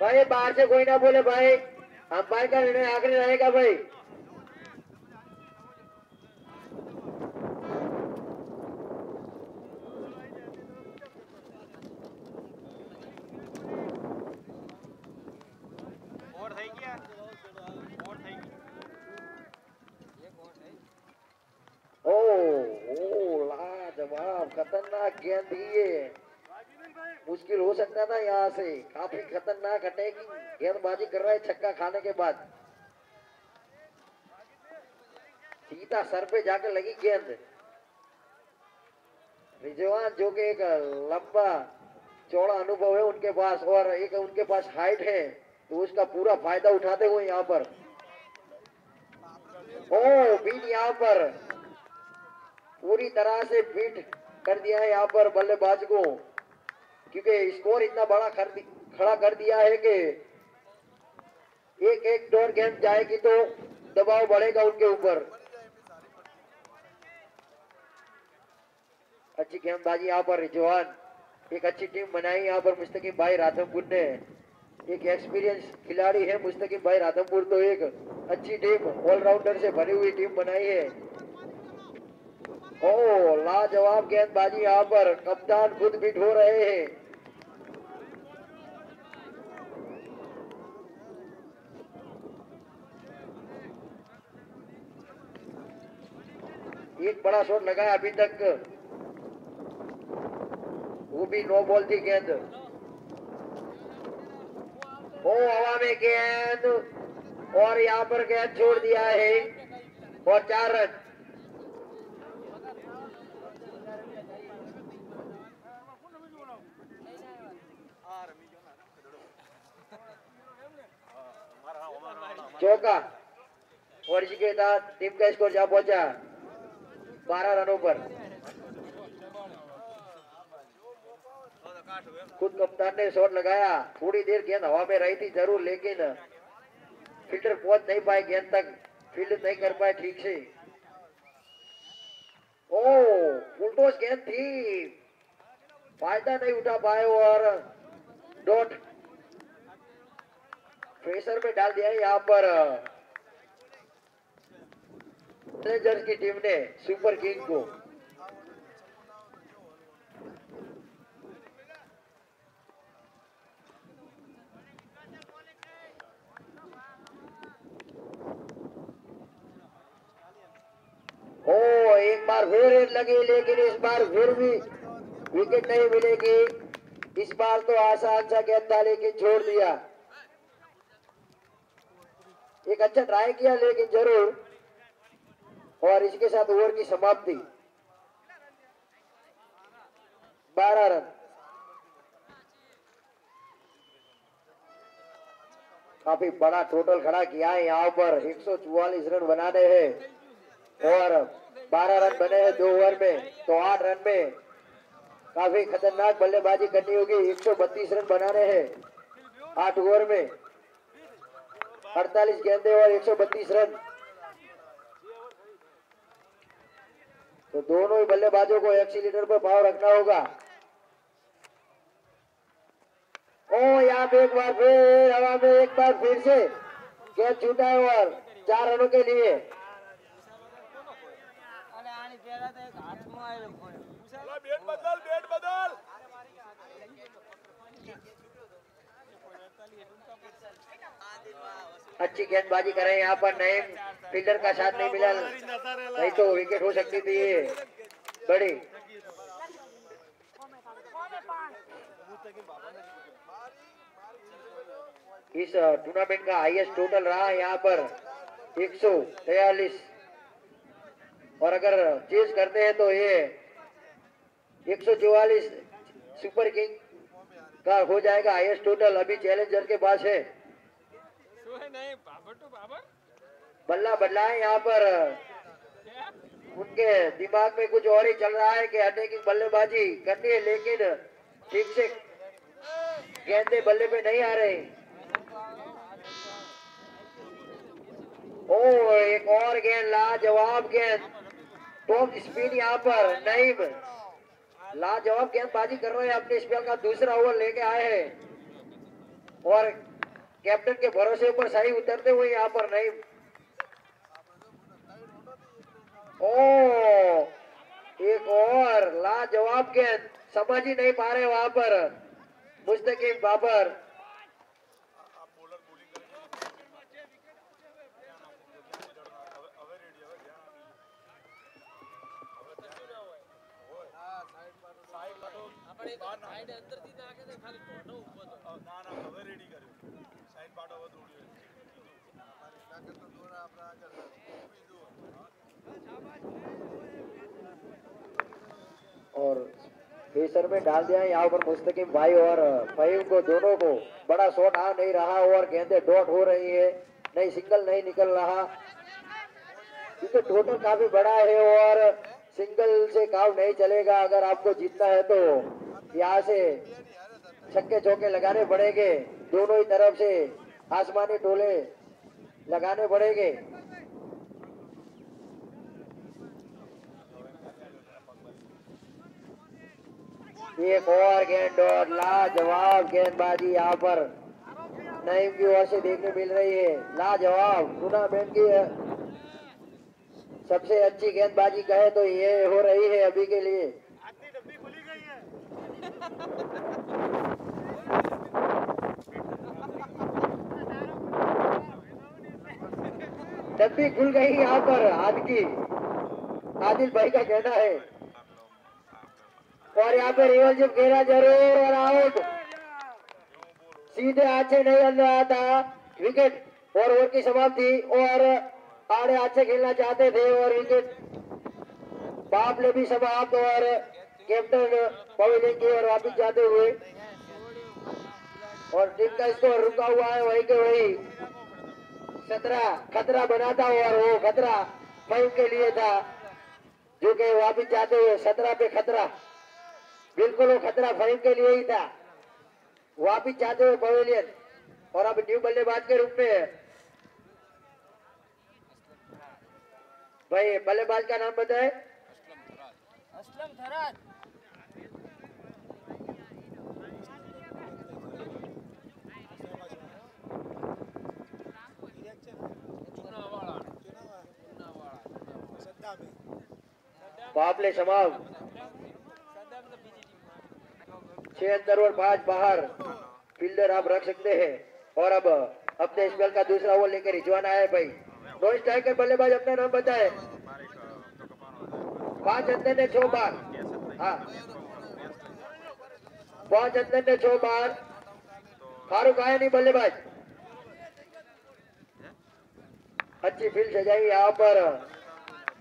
भाई बाहर से कोई ना बोले भाई, अंपायर का निर्णय आखिरी रहेगा भाई। खतरनाक गेंद दी है, मुश्किल हो सकता था यहाँ से। काफी खतरनाक अटैक गेंदबाजी कर रहा है छक्का खाने के बाद। सीधा सर पे जाकर लगी गेंद। रिजवान जो कि एक लंबा चौड़ा अनुभव है उनके पास और एक उनके पास हाइट है, तो उसका पूरा फायदा उठाते हुए यहाँ पर ओ बीट यहाँ पर पूरी तरह से बीट कर दिया है यहाँ पर बल्लेबाज को, क्योंकि स्कोर इतना बड़ा खड़ा कर दिया है कि एक एक डॉट गेंद जाएगी तो दबाव बढ़ेगा उनके ऊपर। अच्छी गेंदबाजी यहाँ पर रिजवान, एक अच्छी टीम बनाई यहाँ पर मुस्तकीम भाई राधमपुर ने। एक एक्सपीरियंस खिलाड़ी है मुस्तकीम भाई राधमपुर, तो एक अच्छी टीम ऑलराउंडर से भरी हुई टीम बनाई है। ओ लाजवाब गेंदबाजी यहाँ पर, कप्तान खुद भी ढो रहे हैं। एक बड़ा शॉट लगाया अभी तक, वो भी नो बॉल थी गेंद। ओ हवा में गेंद और यहाँ पर गेंद छोड़ दिया है और चार रन। चौका और इसी के साथ टीम का स्कोर जा पहुंचा बारह रनों पर। खुद कप्तान ने शॉट लगाया, थोड़ी देर गेंद हवा में रही थी जरूर, लेकिन फील्डर पहुंच नहीं पाए गेंद तक, फील्ड नहीं कर पाए ठीक से। ओ उल्टोस गेंद थी, फायदा नहीं उठा पाए और डॉट प्रेशर में डाल दिया है यहाँ पर चैलेंजर्स की टीम ने सुपर किंग को। ओ एक बार फिर हिट लगी, लेकिन इस बार फिर भी विकेट नहीं मिलेगी। इस बार तो आसान सा गेंद था लेकिन छोड़ दिया। एक अच्छा ट्राई किया लेकिन जरूर, और इसके साथ ओवर की समाप्ति बारह रन। काफी बड़ा टोटल खड़ा किया है यहाँ पर, एक सौ चौवालीस रन बनाने हैं और बारह रन बने हैं दो ओवर में, तो आठ रन में काफी खतरनाक बल्लेबाजी करनी होगी। एक सौ बत्तीस रन बनाने हैं आठ ओवर में, अड़तालीस गेंदे और एक सौ बत्तीस रन, तो दोनों ही बल्लेबाजों को एक्सीलेटर पर पाव रखना होगा। ओ यहाँ पे एक बार फिर हवा में, एक बार फिर से गेंद छूटा है और चार रनों के लिए। बैट बदल, बैट बदल। अच्छी गेंदबाजी कर रहे हैं यहाँ पर, नए फील्डर का साथ नहीं मिला, नहीं तो विकेट हो सकती थी ये बड़ी। इस टूर्नामेंट का हाईएस्ट टोटल रहा है यहाँ पर एक सौ तैंतालीस, और अगर चेज करते हैं तो ये एक सौ चौवालीस सुपर किंग का हो जाएगा हाईएस्ट टोटल। अभी चैलेंजर के पास है, बल्ला बदला है यहाँ पर, उनके दिमाग में कुछ और ही चल रहा है कि अटैकिंग बल्लेबाजी करनी है, लेकिन ठीक से गेंदे बल्ले पे नहीं आ रही। ओ एक और गेंद, लाजवाब गेंद, टॉप स्पीड यहाँ पर नहीं, लाजवाब गेंदबाजी कर रहे हैं। अपने स्पेल का दूसरा ओवर लेके आए हैं और कैप्टन के भरोसे पर सही उतरते हुए यहाँ पर नहीं। ओ एक और लाजवाब गेंद, समझ ही नहीं पा रहे वहां पर मुस्तकीम बाबर। और बेसर में डाल दिया यहाँ पर मुस्तकीम भाई और फहीम को, दोनों को बड़ा शॉट आ नहीं रहा और गेंदे डॉट हो रही है, नहीं सिंगल नहीं निकल रहा क्योंकि टोटल काफी बड़ा है और सिंगल से काम नहीं चलेगा। अगर आपको जीतना है तो यहाँ से छक्के चौके लगाने पड़ेंगे, दोनों ही तरफ से आसमानी टोले लगाने पड़ेंगे। एक और गेंद और लाजवाब गेंदबाजी यहाँ पर नईम की ओर से देखने मिल रही है, लाजवाब टूर्नामेंट की सबसे अच्छी गेंदबाजी कहे तो ये हो रही है अभी के लिए। डब्बी खुल गई यहाँ पर हाथ की, आदिल भाई का कहना है, और यहाँ पर रिवल जब घेरा जरूर और आउट, सीधे हाथ से नहीं अंदर आता विकेट और ओवर की समाप्ति। और आड़े हाथ से खेलना चाहते थे और विकेट बाप ने भी समाप्त और कैप्टन पवेलिंग की और वापिस जाते हुए और टीम का स्कोर रुका हुआ है वही के वही सत्रह। खतरा बना था और वो खतरा फाइव के लिए था जो कि वापिस जाते हुए सत्रह पे खतरा, बिल्कुल वो खतरा फाइव के लिए ही था वापिस जाते हुए पवेलियन। और अब न्यू बल्लेबाज के रूप में भाई बल्लेबाज का नाम बताए, असलम थराज। बापले समाप्त, छह अंदर और पांच बाहर फील्डर आप रख सकते हैं। और अब अपने इस बॉल का दूसरा ओवर लेकर रिजवान आया है भाई, दो स्ट्राइकर बल्लेबाज, अपना नाम बताए। पांच अंदर ने छह बार, हाँ पांच अंदर ने छह बार, फारूक आया नहीं बल्लेबाज। अच्छी फील्ड सजाई यहाँ पर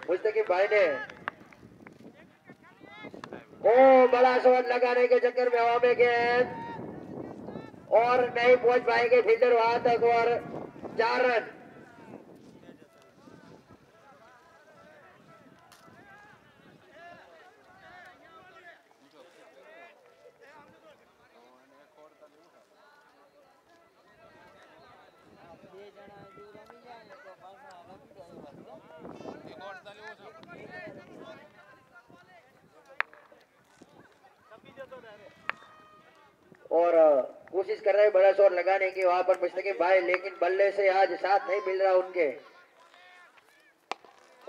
मुस्तकीम भाई ने, ओ बड़ा शॉट लगाने के चक्कर में हवा में गेंद और नहीं पहुंच पाएंगे फील्डर वहां तक और चार रन। और कोशिश कर रहे हैं बड़ा शॉट लगाने की वहां पर मुस्तकीम भाई, लेकिन बल्ले से आज साथ नहीं मिल रहा उनके।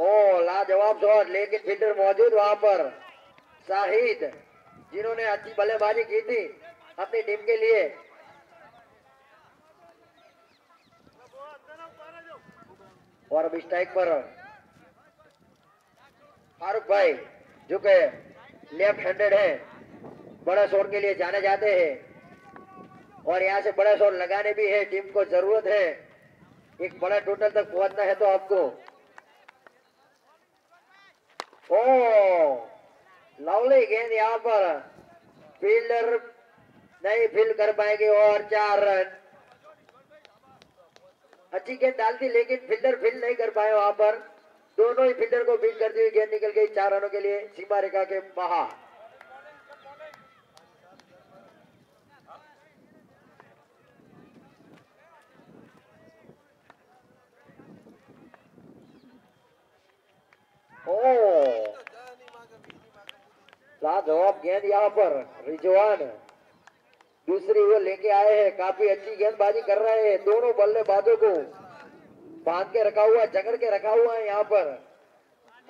ओ लाजवाब शॉट, लेकिन फील्डर मौजूद वहां पर शाहिद, जिन्होंने अच्छी बल्लेबाजी की थी अपनी टीम के लिए। और अब स्ट्राइक पर फारूक भाई जो के लेफ्ट हैंडेड है, बड़ा शॉट के लिए जाने जाते हैं और यहाँ से बड़ा शॉट लगाने भी है, टीम को जरूरत है एक बड़ा टोटल तक पहुंचना है तो आपको। ओ लवली गेंद यहाँ पर फील्डर नहीं फील्ड कर पाएंगे और चार रन। अच्छी गेंद डालती लेकिन फील्डर फील्ड नहीं कर पाए वहां पर, दोनों ही फील्डर को बीट करती हुई गेंद निकल गई चार रनों के लिए सीमा रेखा के बाहर। लाजवाब गेंद यहाँ पर रिजवान दूसरी ओर लेके आए हैं, काफी अच्छी गेंदबाजी कर रहे हैं, दोनों बल्लेबाजों को बांध के रखा हुआ है, जकड़ के रखा हुआ है, यहाँ पर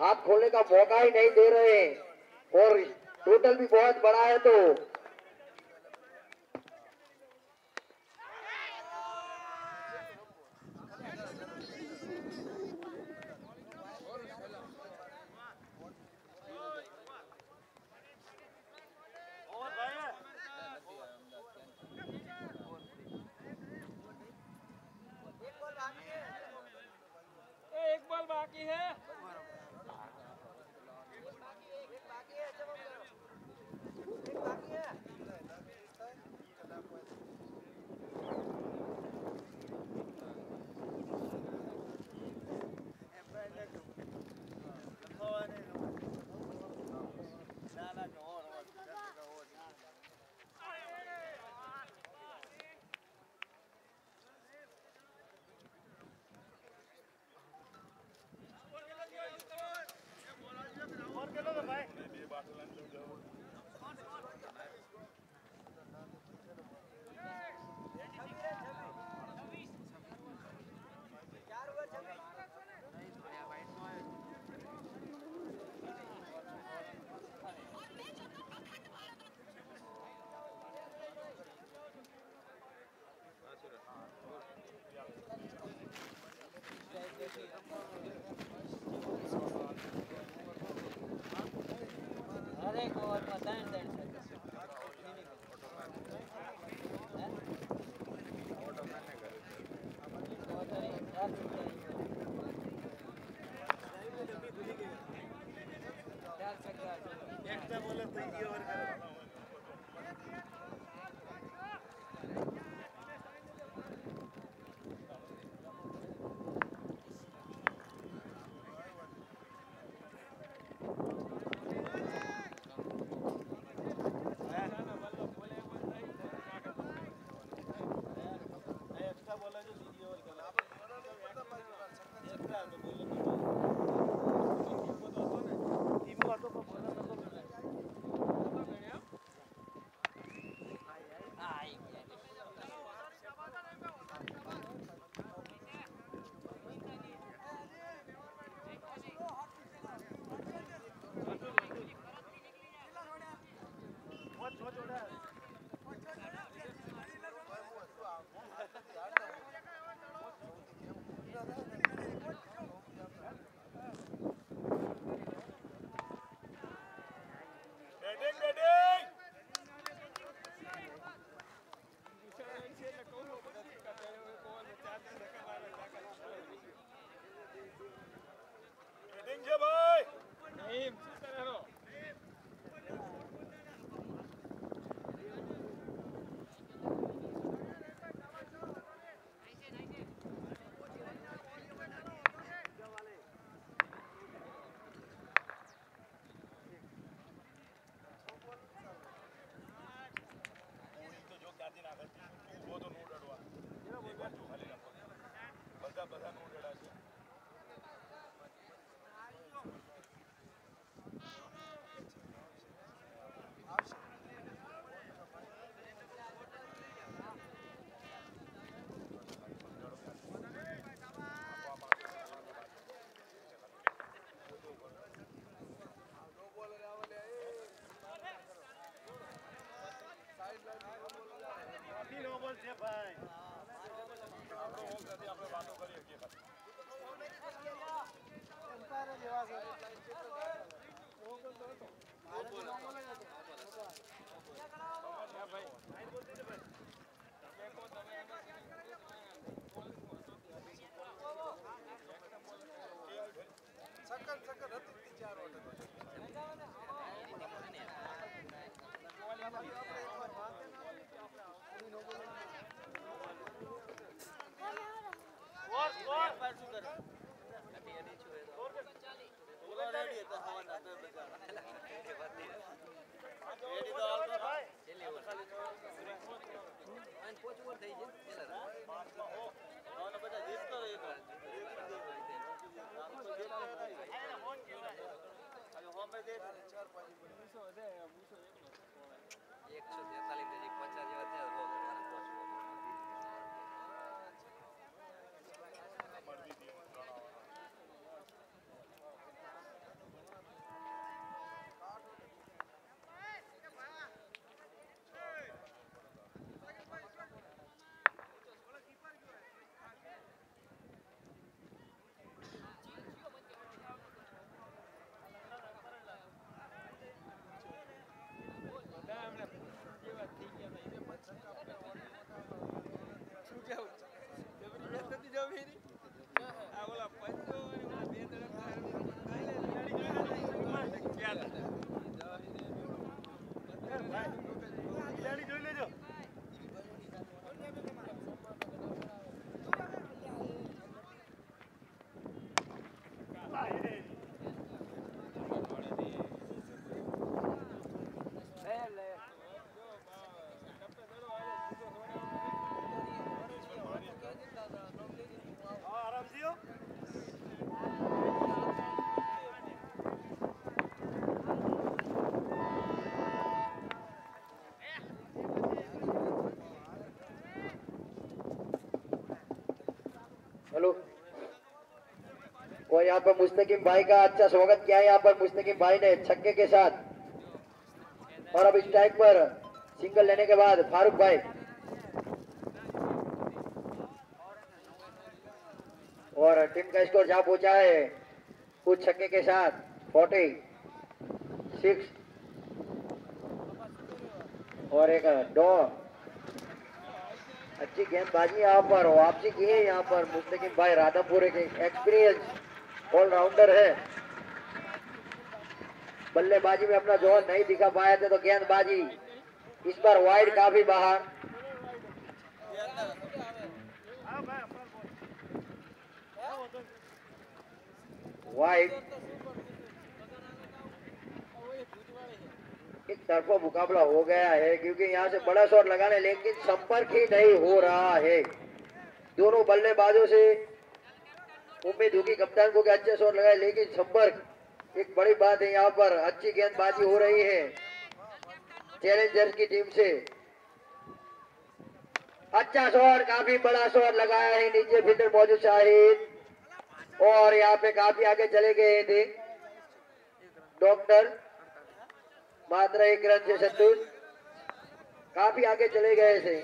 हाथ खोलने का मौका ही नहीं दे रहे हैं और टोटल भी बहुत बड़ा है तो। और यहाँ पर मुस्तकीम भाई का अच्छा स्वागत किया है यहाँ पर मुस्तकीम भाई ने छक्के के साथ। और अब इस स्ट्राइक पर सिंगल लेने के बाद फारूक भाई और टीम का स्कोर जहाँ पहुंचा है कुछ छक्के के साथ छियालीस और एक दो। अच्छी गेंदबाजी यहाँ पर वापसी की है यहाँ पर मुस्तकीम भाई राधापुर के एक्सपीरियंस ऑलराउंडर है। बल्लेबाजी में अपना जोर नहीं दिखा पाए थे तो गेंदबाजी इस बार वाइड काफी बाहर। वाइड एक तरफा मुकाबला हो गया है क्योंकि यहाँ से बड़ा शॉट लगाने लेकिन संपर्क ही नहीं हो रहा है। दोनों बल्लेबाजों से उम्मीद होगी कप्तान को कि अच्छे शॉट लगाए लेकिन संपर्क एक बड़ी बात है। यहाँ पर अच्छी गेंदबाजी हो रही है चैलेंजर्स की टीम से। अच्छा शॉट काफी बड़ा शॉट लगाया है नीचे फील्डर मौजूद शाहिद और यहाँ पे काफी आगे चले गए थे डॉक्टर मात्र एक रन से संतुष्ट काफी आगे चले गए थे।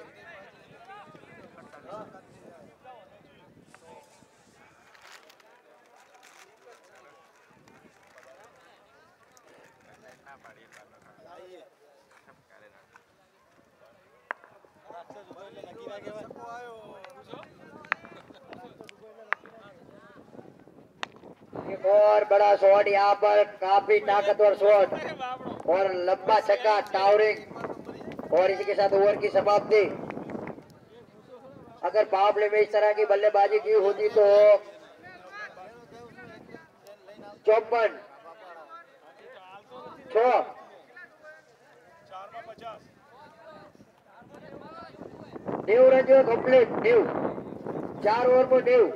और बड़ा शॉट यहाँ पर, काफी ताकतवर शॉट और लंबा छक्का टावरिंग और इसी के साथ ओवर की समाप्ति। अगर पावले में इस तरह की बल्लेबाजी की होती तो चौपन छो न्यू रन जो कम्प्लीट न्यू चार ओवर को new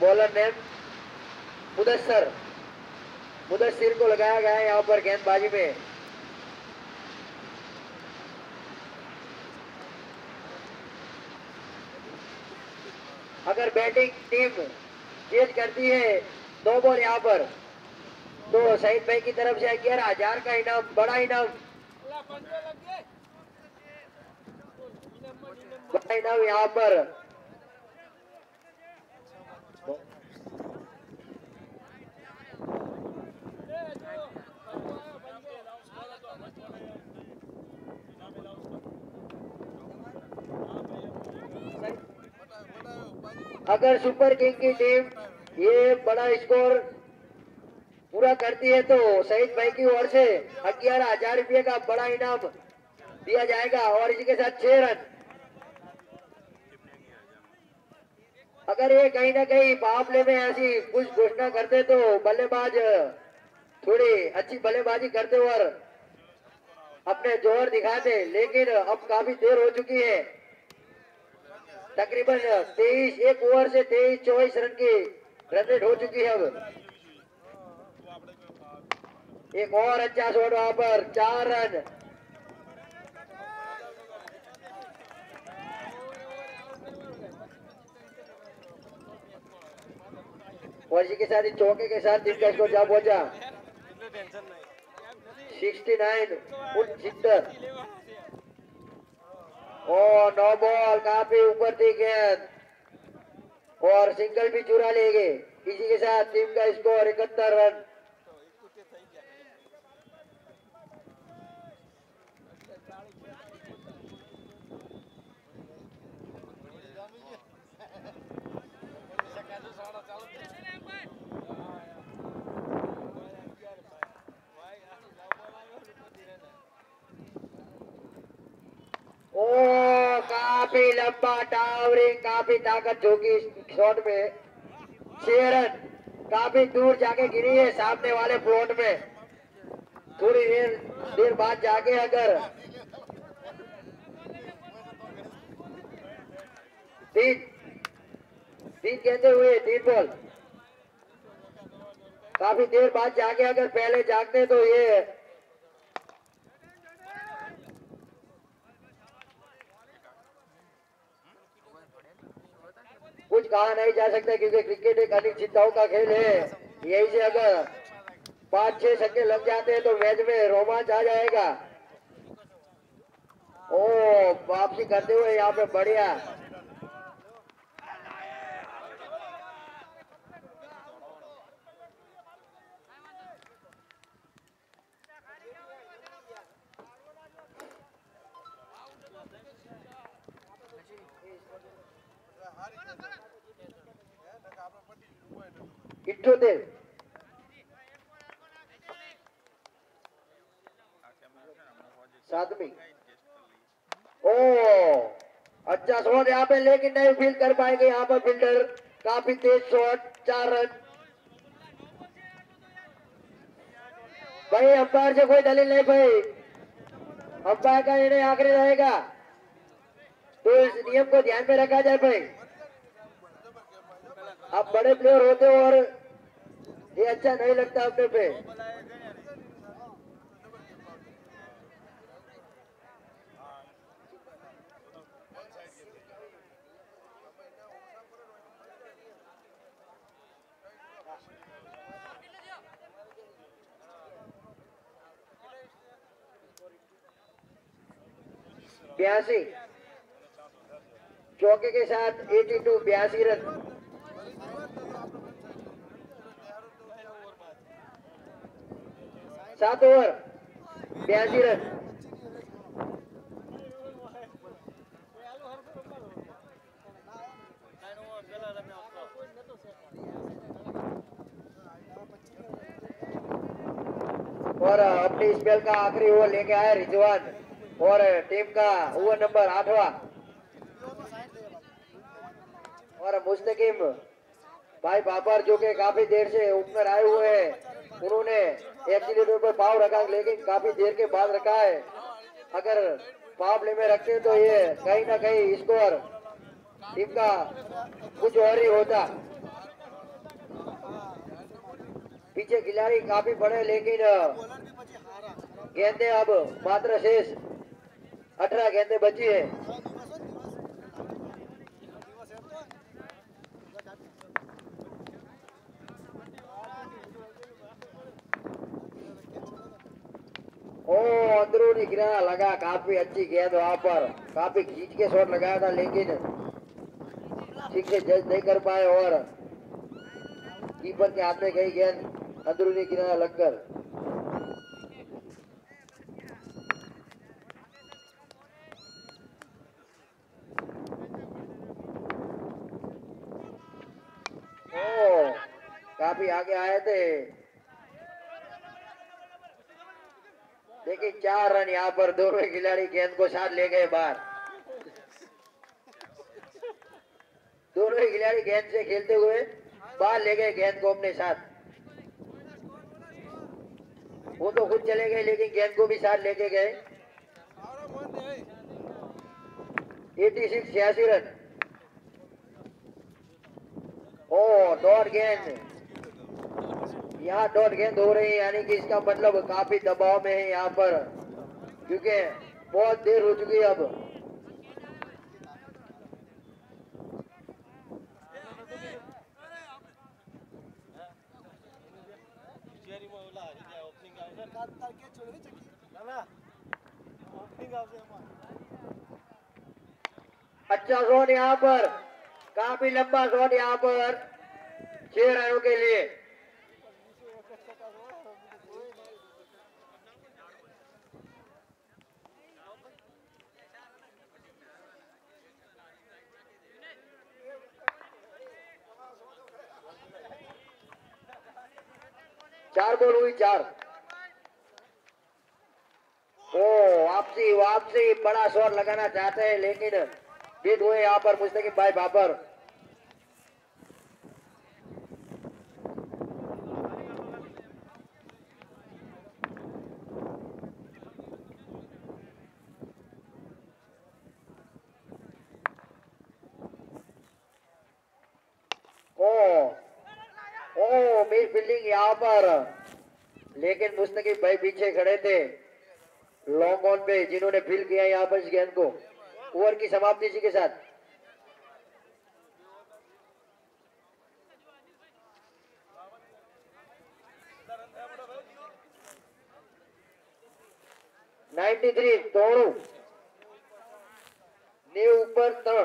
bowler name Mudassar Mudassir को लगाया गया है यहाँ पर गेंदबाजी में। अगर बैटिंग टीम चेंज करती है दो बॉल यहाँ पर तो शाहिद भाई की तरफ से ग्यारह हजार का इनाम, बड़ा इनाम बड़ा इनाम यहाँ पर। अगर सुपर किंग की टीम ये बड़ा स्कोर पूरा करती है तो शहीद भाई की ओर से ग्यारह हजार रुपये का बड़ा इनाम दिया जाएगा और इसके साथ छह रन। अगर ये कहीं ना कहीं मामले में ऐसी कुछ घोषणा करते तो बल्लेबाज थोड़ी अच्छी बल्लेबाजी करते और अपने जोहर दिखाते, लेकिन अब काफी देर हो चुकी है। तकरीबन तेईस एक ओवर से तेईस चौबीस रन की रन रेट हो चुकी है। अब एक और अच्छा शॉट वहां पर चार रन और इसी के साथ चौके के साथ जिनका इसको जा पहुंचा सिक्सटी नाइन उनहत्तर और नौ बॉल काफी ऊपर थी गेंद और सिंगल भी चुरा ले गए। इसी के साथ टीम का स्कोर इकहत्तर रन। ओ काफी लंबा टावरिंग, काफी ताकत जोगी शॉट में छह रन काफी दूर जाके गिरी है सामने वाले प्लॉट में। थोड़ी देर देर बाद जाके अगर तीन तीन गेंदे हुए तीन बॉल काफी देर बाद जाके अगर पहले जागते तो ये कुछ कहा नहीं जा सकता क्योंकि क्रिकेट एक अनेक चिंताओं का खेल है। यही से अगर पांच छह छक्के लग जाते हैं तो मैच में रोमांच आ जाएगा। ओ वापसी करते हुए यहाँ पे बढ़िया सातवीं। ओ अच्छा शॉट यहाँ पे लेकिन नहीं फील्ड कर पाएंगे यहाँ पर फील्डर, काफी तेज शॉट चार रन। भाई अंपायर से कोई दलील नहीं, भाई अंपायर का निर्णय आखिरी रहेगा तो इस नियम को ध्यान में रखा जाए। भाई आप बड़े प्लेयर होते हो और ये अच्छा नहीं लगता अपने पे। बयासी चौके के साथ बयासी बयासी रन। सात ओवर बयासी रन। और अपने इस बेल का आखिरी ओवर लेके आया रिजवान और टीम का ओवर नंबर आठवा और मुस्तकीम भाई बापर जो के काफी देर से ओपनर आए हुए हैं। उन्होंने एक्सीलेटर पर पाव रखा लेकिन काफी देर के बाद रखा है। अगर पावले में रखते तो ये कहीं ना कहीं स्कोर टीम का कुछ और ही होता। पीछे खिलाड़ी काफी बड़े लेकिन गेंदे अब मात्र शेष अठारह गेंदे बची है। ओ अंदरूनी गिराना लगा, काफी अच्छी गेंद वहां पर, काफी खींच के शॉट लगाया था लेकिन ठीक से जज नहीं कर पाए और कीपर के हाथ में गई गेंद अंदरूनी किनारा लगकर। ओ काफी आगे आए थे देखिए चार रन यहाँ पर, दोनों खिलाड़ी गेंद को साथ ले गए बाहर। दोनों खिलाड़ी गेंद से खेलते हुए बाहर ले गए गेंद को अपने साथ। वो तो खुद चले गए लेकिन गेंद को भी साथ लेके गए। छियासी छियासी रन। ओ डॉट गेंद, यहाँ डॉट गेंद हो रही है यानी कि इसका मतलब काफी दबाव में है यहाँ पर क्योंकि बहुत देर हो चुकी है। अब अच्छा जोन यहाँ पर, काफी लंबा जोन यहाँ पर छह रनों के लिए। चार बॉल हुई चार। ओ वापसी वापसी बड़ा शॉट लगाना चाहते हैं लेकिन बीत हुए यहाँ पर मुस्तकीम भाई Babar. Oh oh miss fielding यहाँ पर लेकिन मुस्तकीम भाई पीछे खड़े थे लॉन्ग ऑन पे जिन्होंने फील्ड किया यहाँ पर इस गेंद को। ओवर की समाप्ति इसी के साथ। तिरानवे तोड़ू ने ऊपर तड़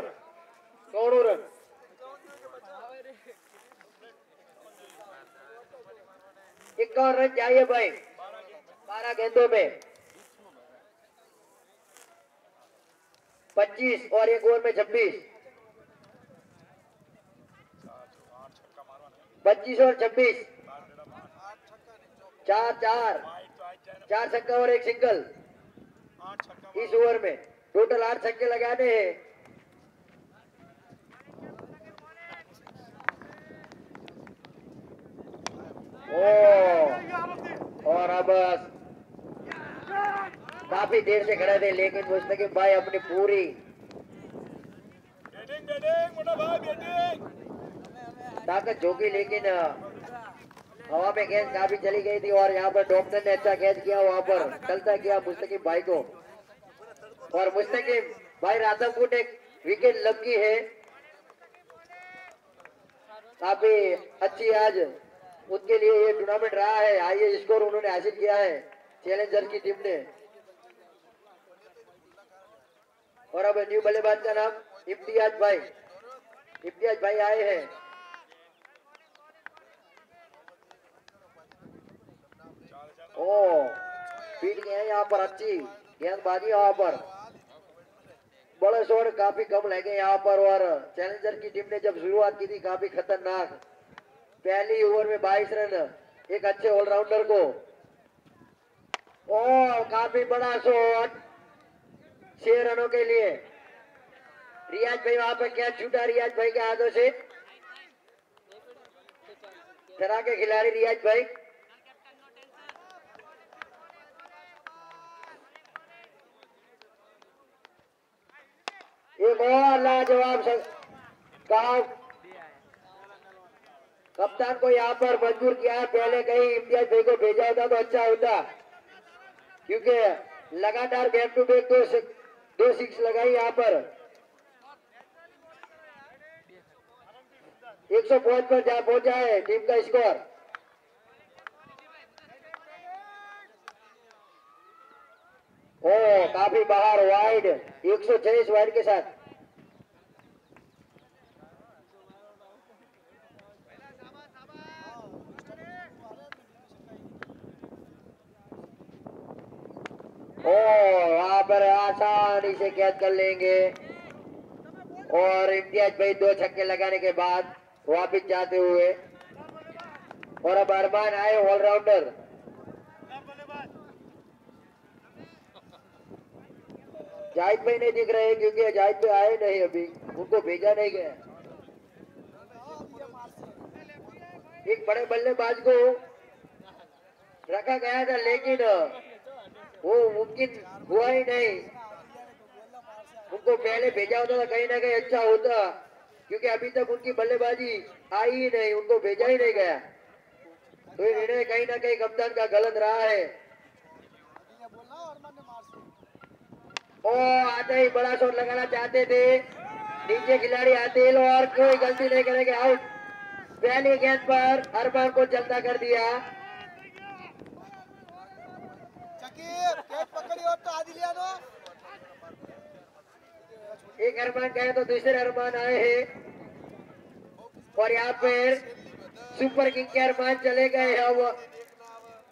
तोड़ू रन। इक्यावन रन चाहिए भाई बारह गेंदों में। पच्चीस और एक ओवर में छब्बीस। पच्चीस और छब्बीस चार चार चार छक्का और एक सिंगल इस ओवर में, टोटल आठ छक्के लगाने हैं। ओ और अब काफी देर से खड़े थे लेकिन मुस्तकीम भाई अपनी पूरी बैटिंग बैटिंग मोटा भाई बैटिंग ताकत झोंकी लेकिन हवा में गेंद काफी चली गई थी और यहाँ पर डॉक्टर ने अच्छा गेंद किया वहाँ पर चलता किया मुस्तकीम भाई को और मुस्तकीम भाई राधापुट एक विकेट लपकी है। काफी अच्छी आज उनके लिए ये टूर्नामेंट रहा है, हाई स्कोर उन्होंने हासिल किया है चैलेंजर की टीम ने। और अब न्यू बल्लेबाज का नाम इम्तियाज भाई इम्तियाज भाई आए हैं। ओ फील्ड है यहाँ पर, अच्छी गेंदबाजी यहाँ पर, बड़े शॉट काफी कम लगे यहाँ पर। और चैलेंजर की टीम ने जब शुरुआत की थी काफी खतरनाक, पहली ओवर में बाईस रन एक अच्छे ऑलराउंडर को। ओ काफी बड़ा शॉट छह रनों के लिए। रियाज भाई वहां पर क्या छूटा रियाज भाई के हाथों से, तरह के खिलाड़ी रियाज भाई। एक और लाजवाब काम कप्तान को यहाँ पर मजबूर किया है, पहले कहीं इम्तियाज भाई को भेजा होता तो अच्छा होता, क्योंकि लगातार बैक टू बैक दो सिक्स, दो सिक्स लगाई यहाँ पर। एक सौ पांच पर जा पहुंचा है टीम का स्कोर। ओ काफी बाहर वाइड एक सौ चालीस वाइड के साथ। ओ वहां पर आसानी से कैच कर लेंगे और इम्तियाज भाई दो छक्के लगाने के बाद वापिस जाते हुए। और अब अरमान आए ऑलराउंडर। जाहिद भाई नहीं दिख रहे हैं क्योंकि जाहिद भाई आए नहीं अभी, उनको भेजा नहीं गया। एक बड़े बल्लेबाज को रखा गया था लेकिन वो मुमकिन हुआ ही नहीं, उनको पहले भेजा होता था कहीं ना कहीं अच्छा होता, क्योंकि अभी तक उनकी बल्लेबाजी आई ही नहीं, उनको भेजा ही नहीं गया। तो ये निर्णय कहीं ना कहीं कप्तान का गलत रहा है। ओ आते ही बड़ा शॉट लगाना चाहते थे नीचे खिलाड़ी आदिल और कोई गलती नहीं करेंगे, आउट। पहली गेंद पर अरमान को जलता कर दिया। एक अरमान गए तो दूसरे अरमान आए हैं और यहाँ पर सुपर किंग के अरमान चले गए हैं। अब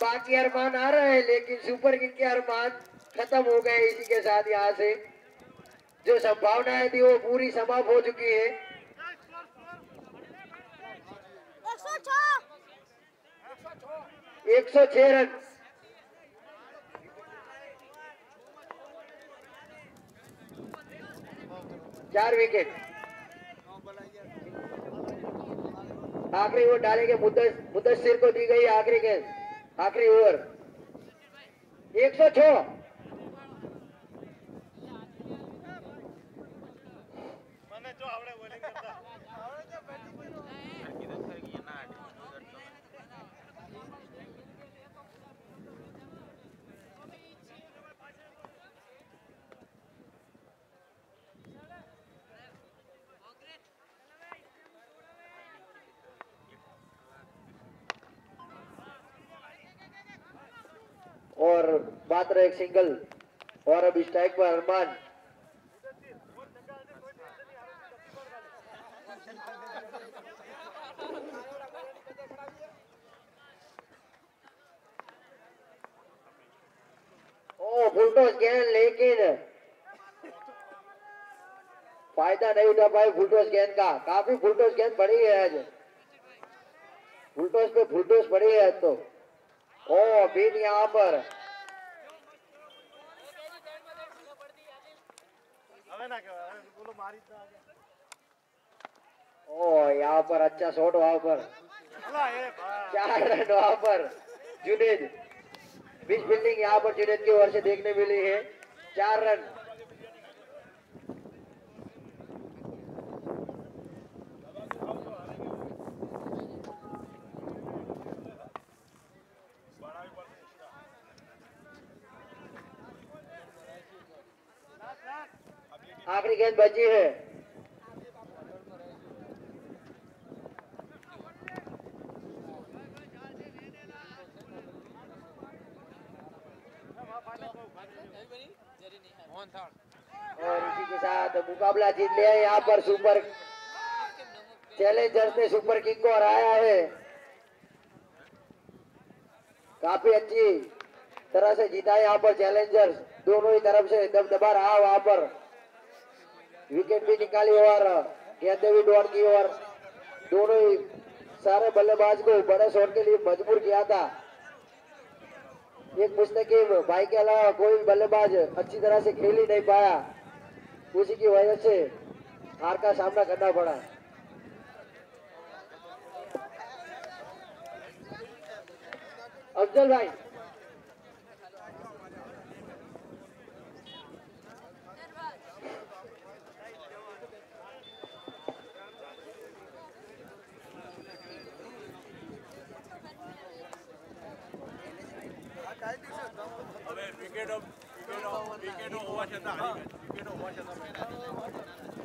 बाकी अरमान आ रहे हैं लेकिन सुपर किंग के अरमान खत्म हो गए। इसी के साथ यहाँ से जो संभावनाएं थी वो पूरी समाप्त हो चुकी है। एक सौ छह रन। चार विकेट। आखिरी ओवर डालेंगे मुदस्सिर को दी गई आखिरी गेंद, आखिरी ओवर। एक सौ छह। और मात्र एक सिंगल और अब स्ट्राइक पर अरमान। ओ फुलटॉस गेंद लेकिन फायदा नहीं उठा पाए फुलटॉस गेंद का। काफी फुलटॉस गेंद पड़ी है आज, फुलटॉस पे फुलटॉस पड़ी है तो। ओ बीट यहाँ पर ओ यहाँ पर अच्छा शॉट वहां पर, चार रन वहां पर जुनैद। बीच बिल्डिंग यहाँ पर जुनैद की ओर से देखने मिली है, चार रन। आखिरी गेंद बची है। और इसी के साथ मुकाबला जीत लिया है। यहाँ पर सुपर चैलेंजर्स ने सुपर किंग को हराया है, काफी अच्छी तरह से जीता है। यहाँ पर चैलेंजर्स दोनों ही तरफ से दबदबा रहा, वहां पर विकेट भी निकाली और गेंदे भी दौड़ की और दोनों ही सारे बल्लेबाज को बड़े शॉट के लिए मजबूर किया था। एक मुस्तकीम भाई के अलावा कोई बल्लेबाज अच्छी तरह से खेल ही नहीं पाया, उसी की वजह से हार का सामना करना पड़ा। अफजल भाई विकेट विकेट विकेट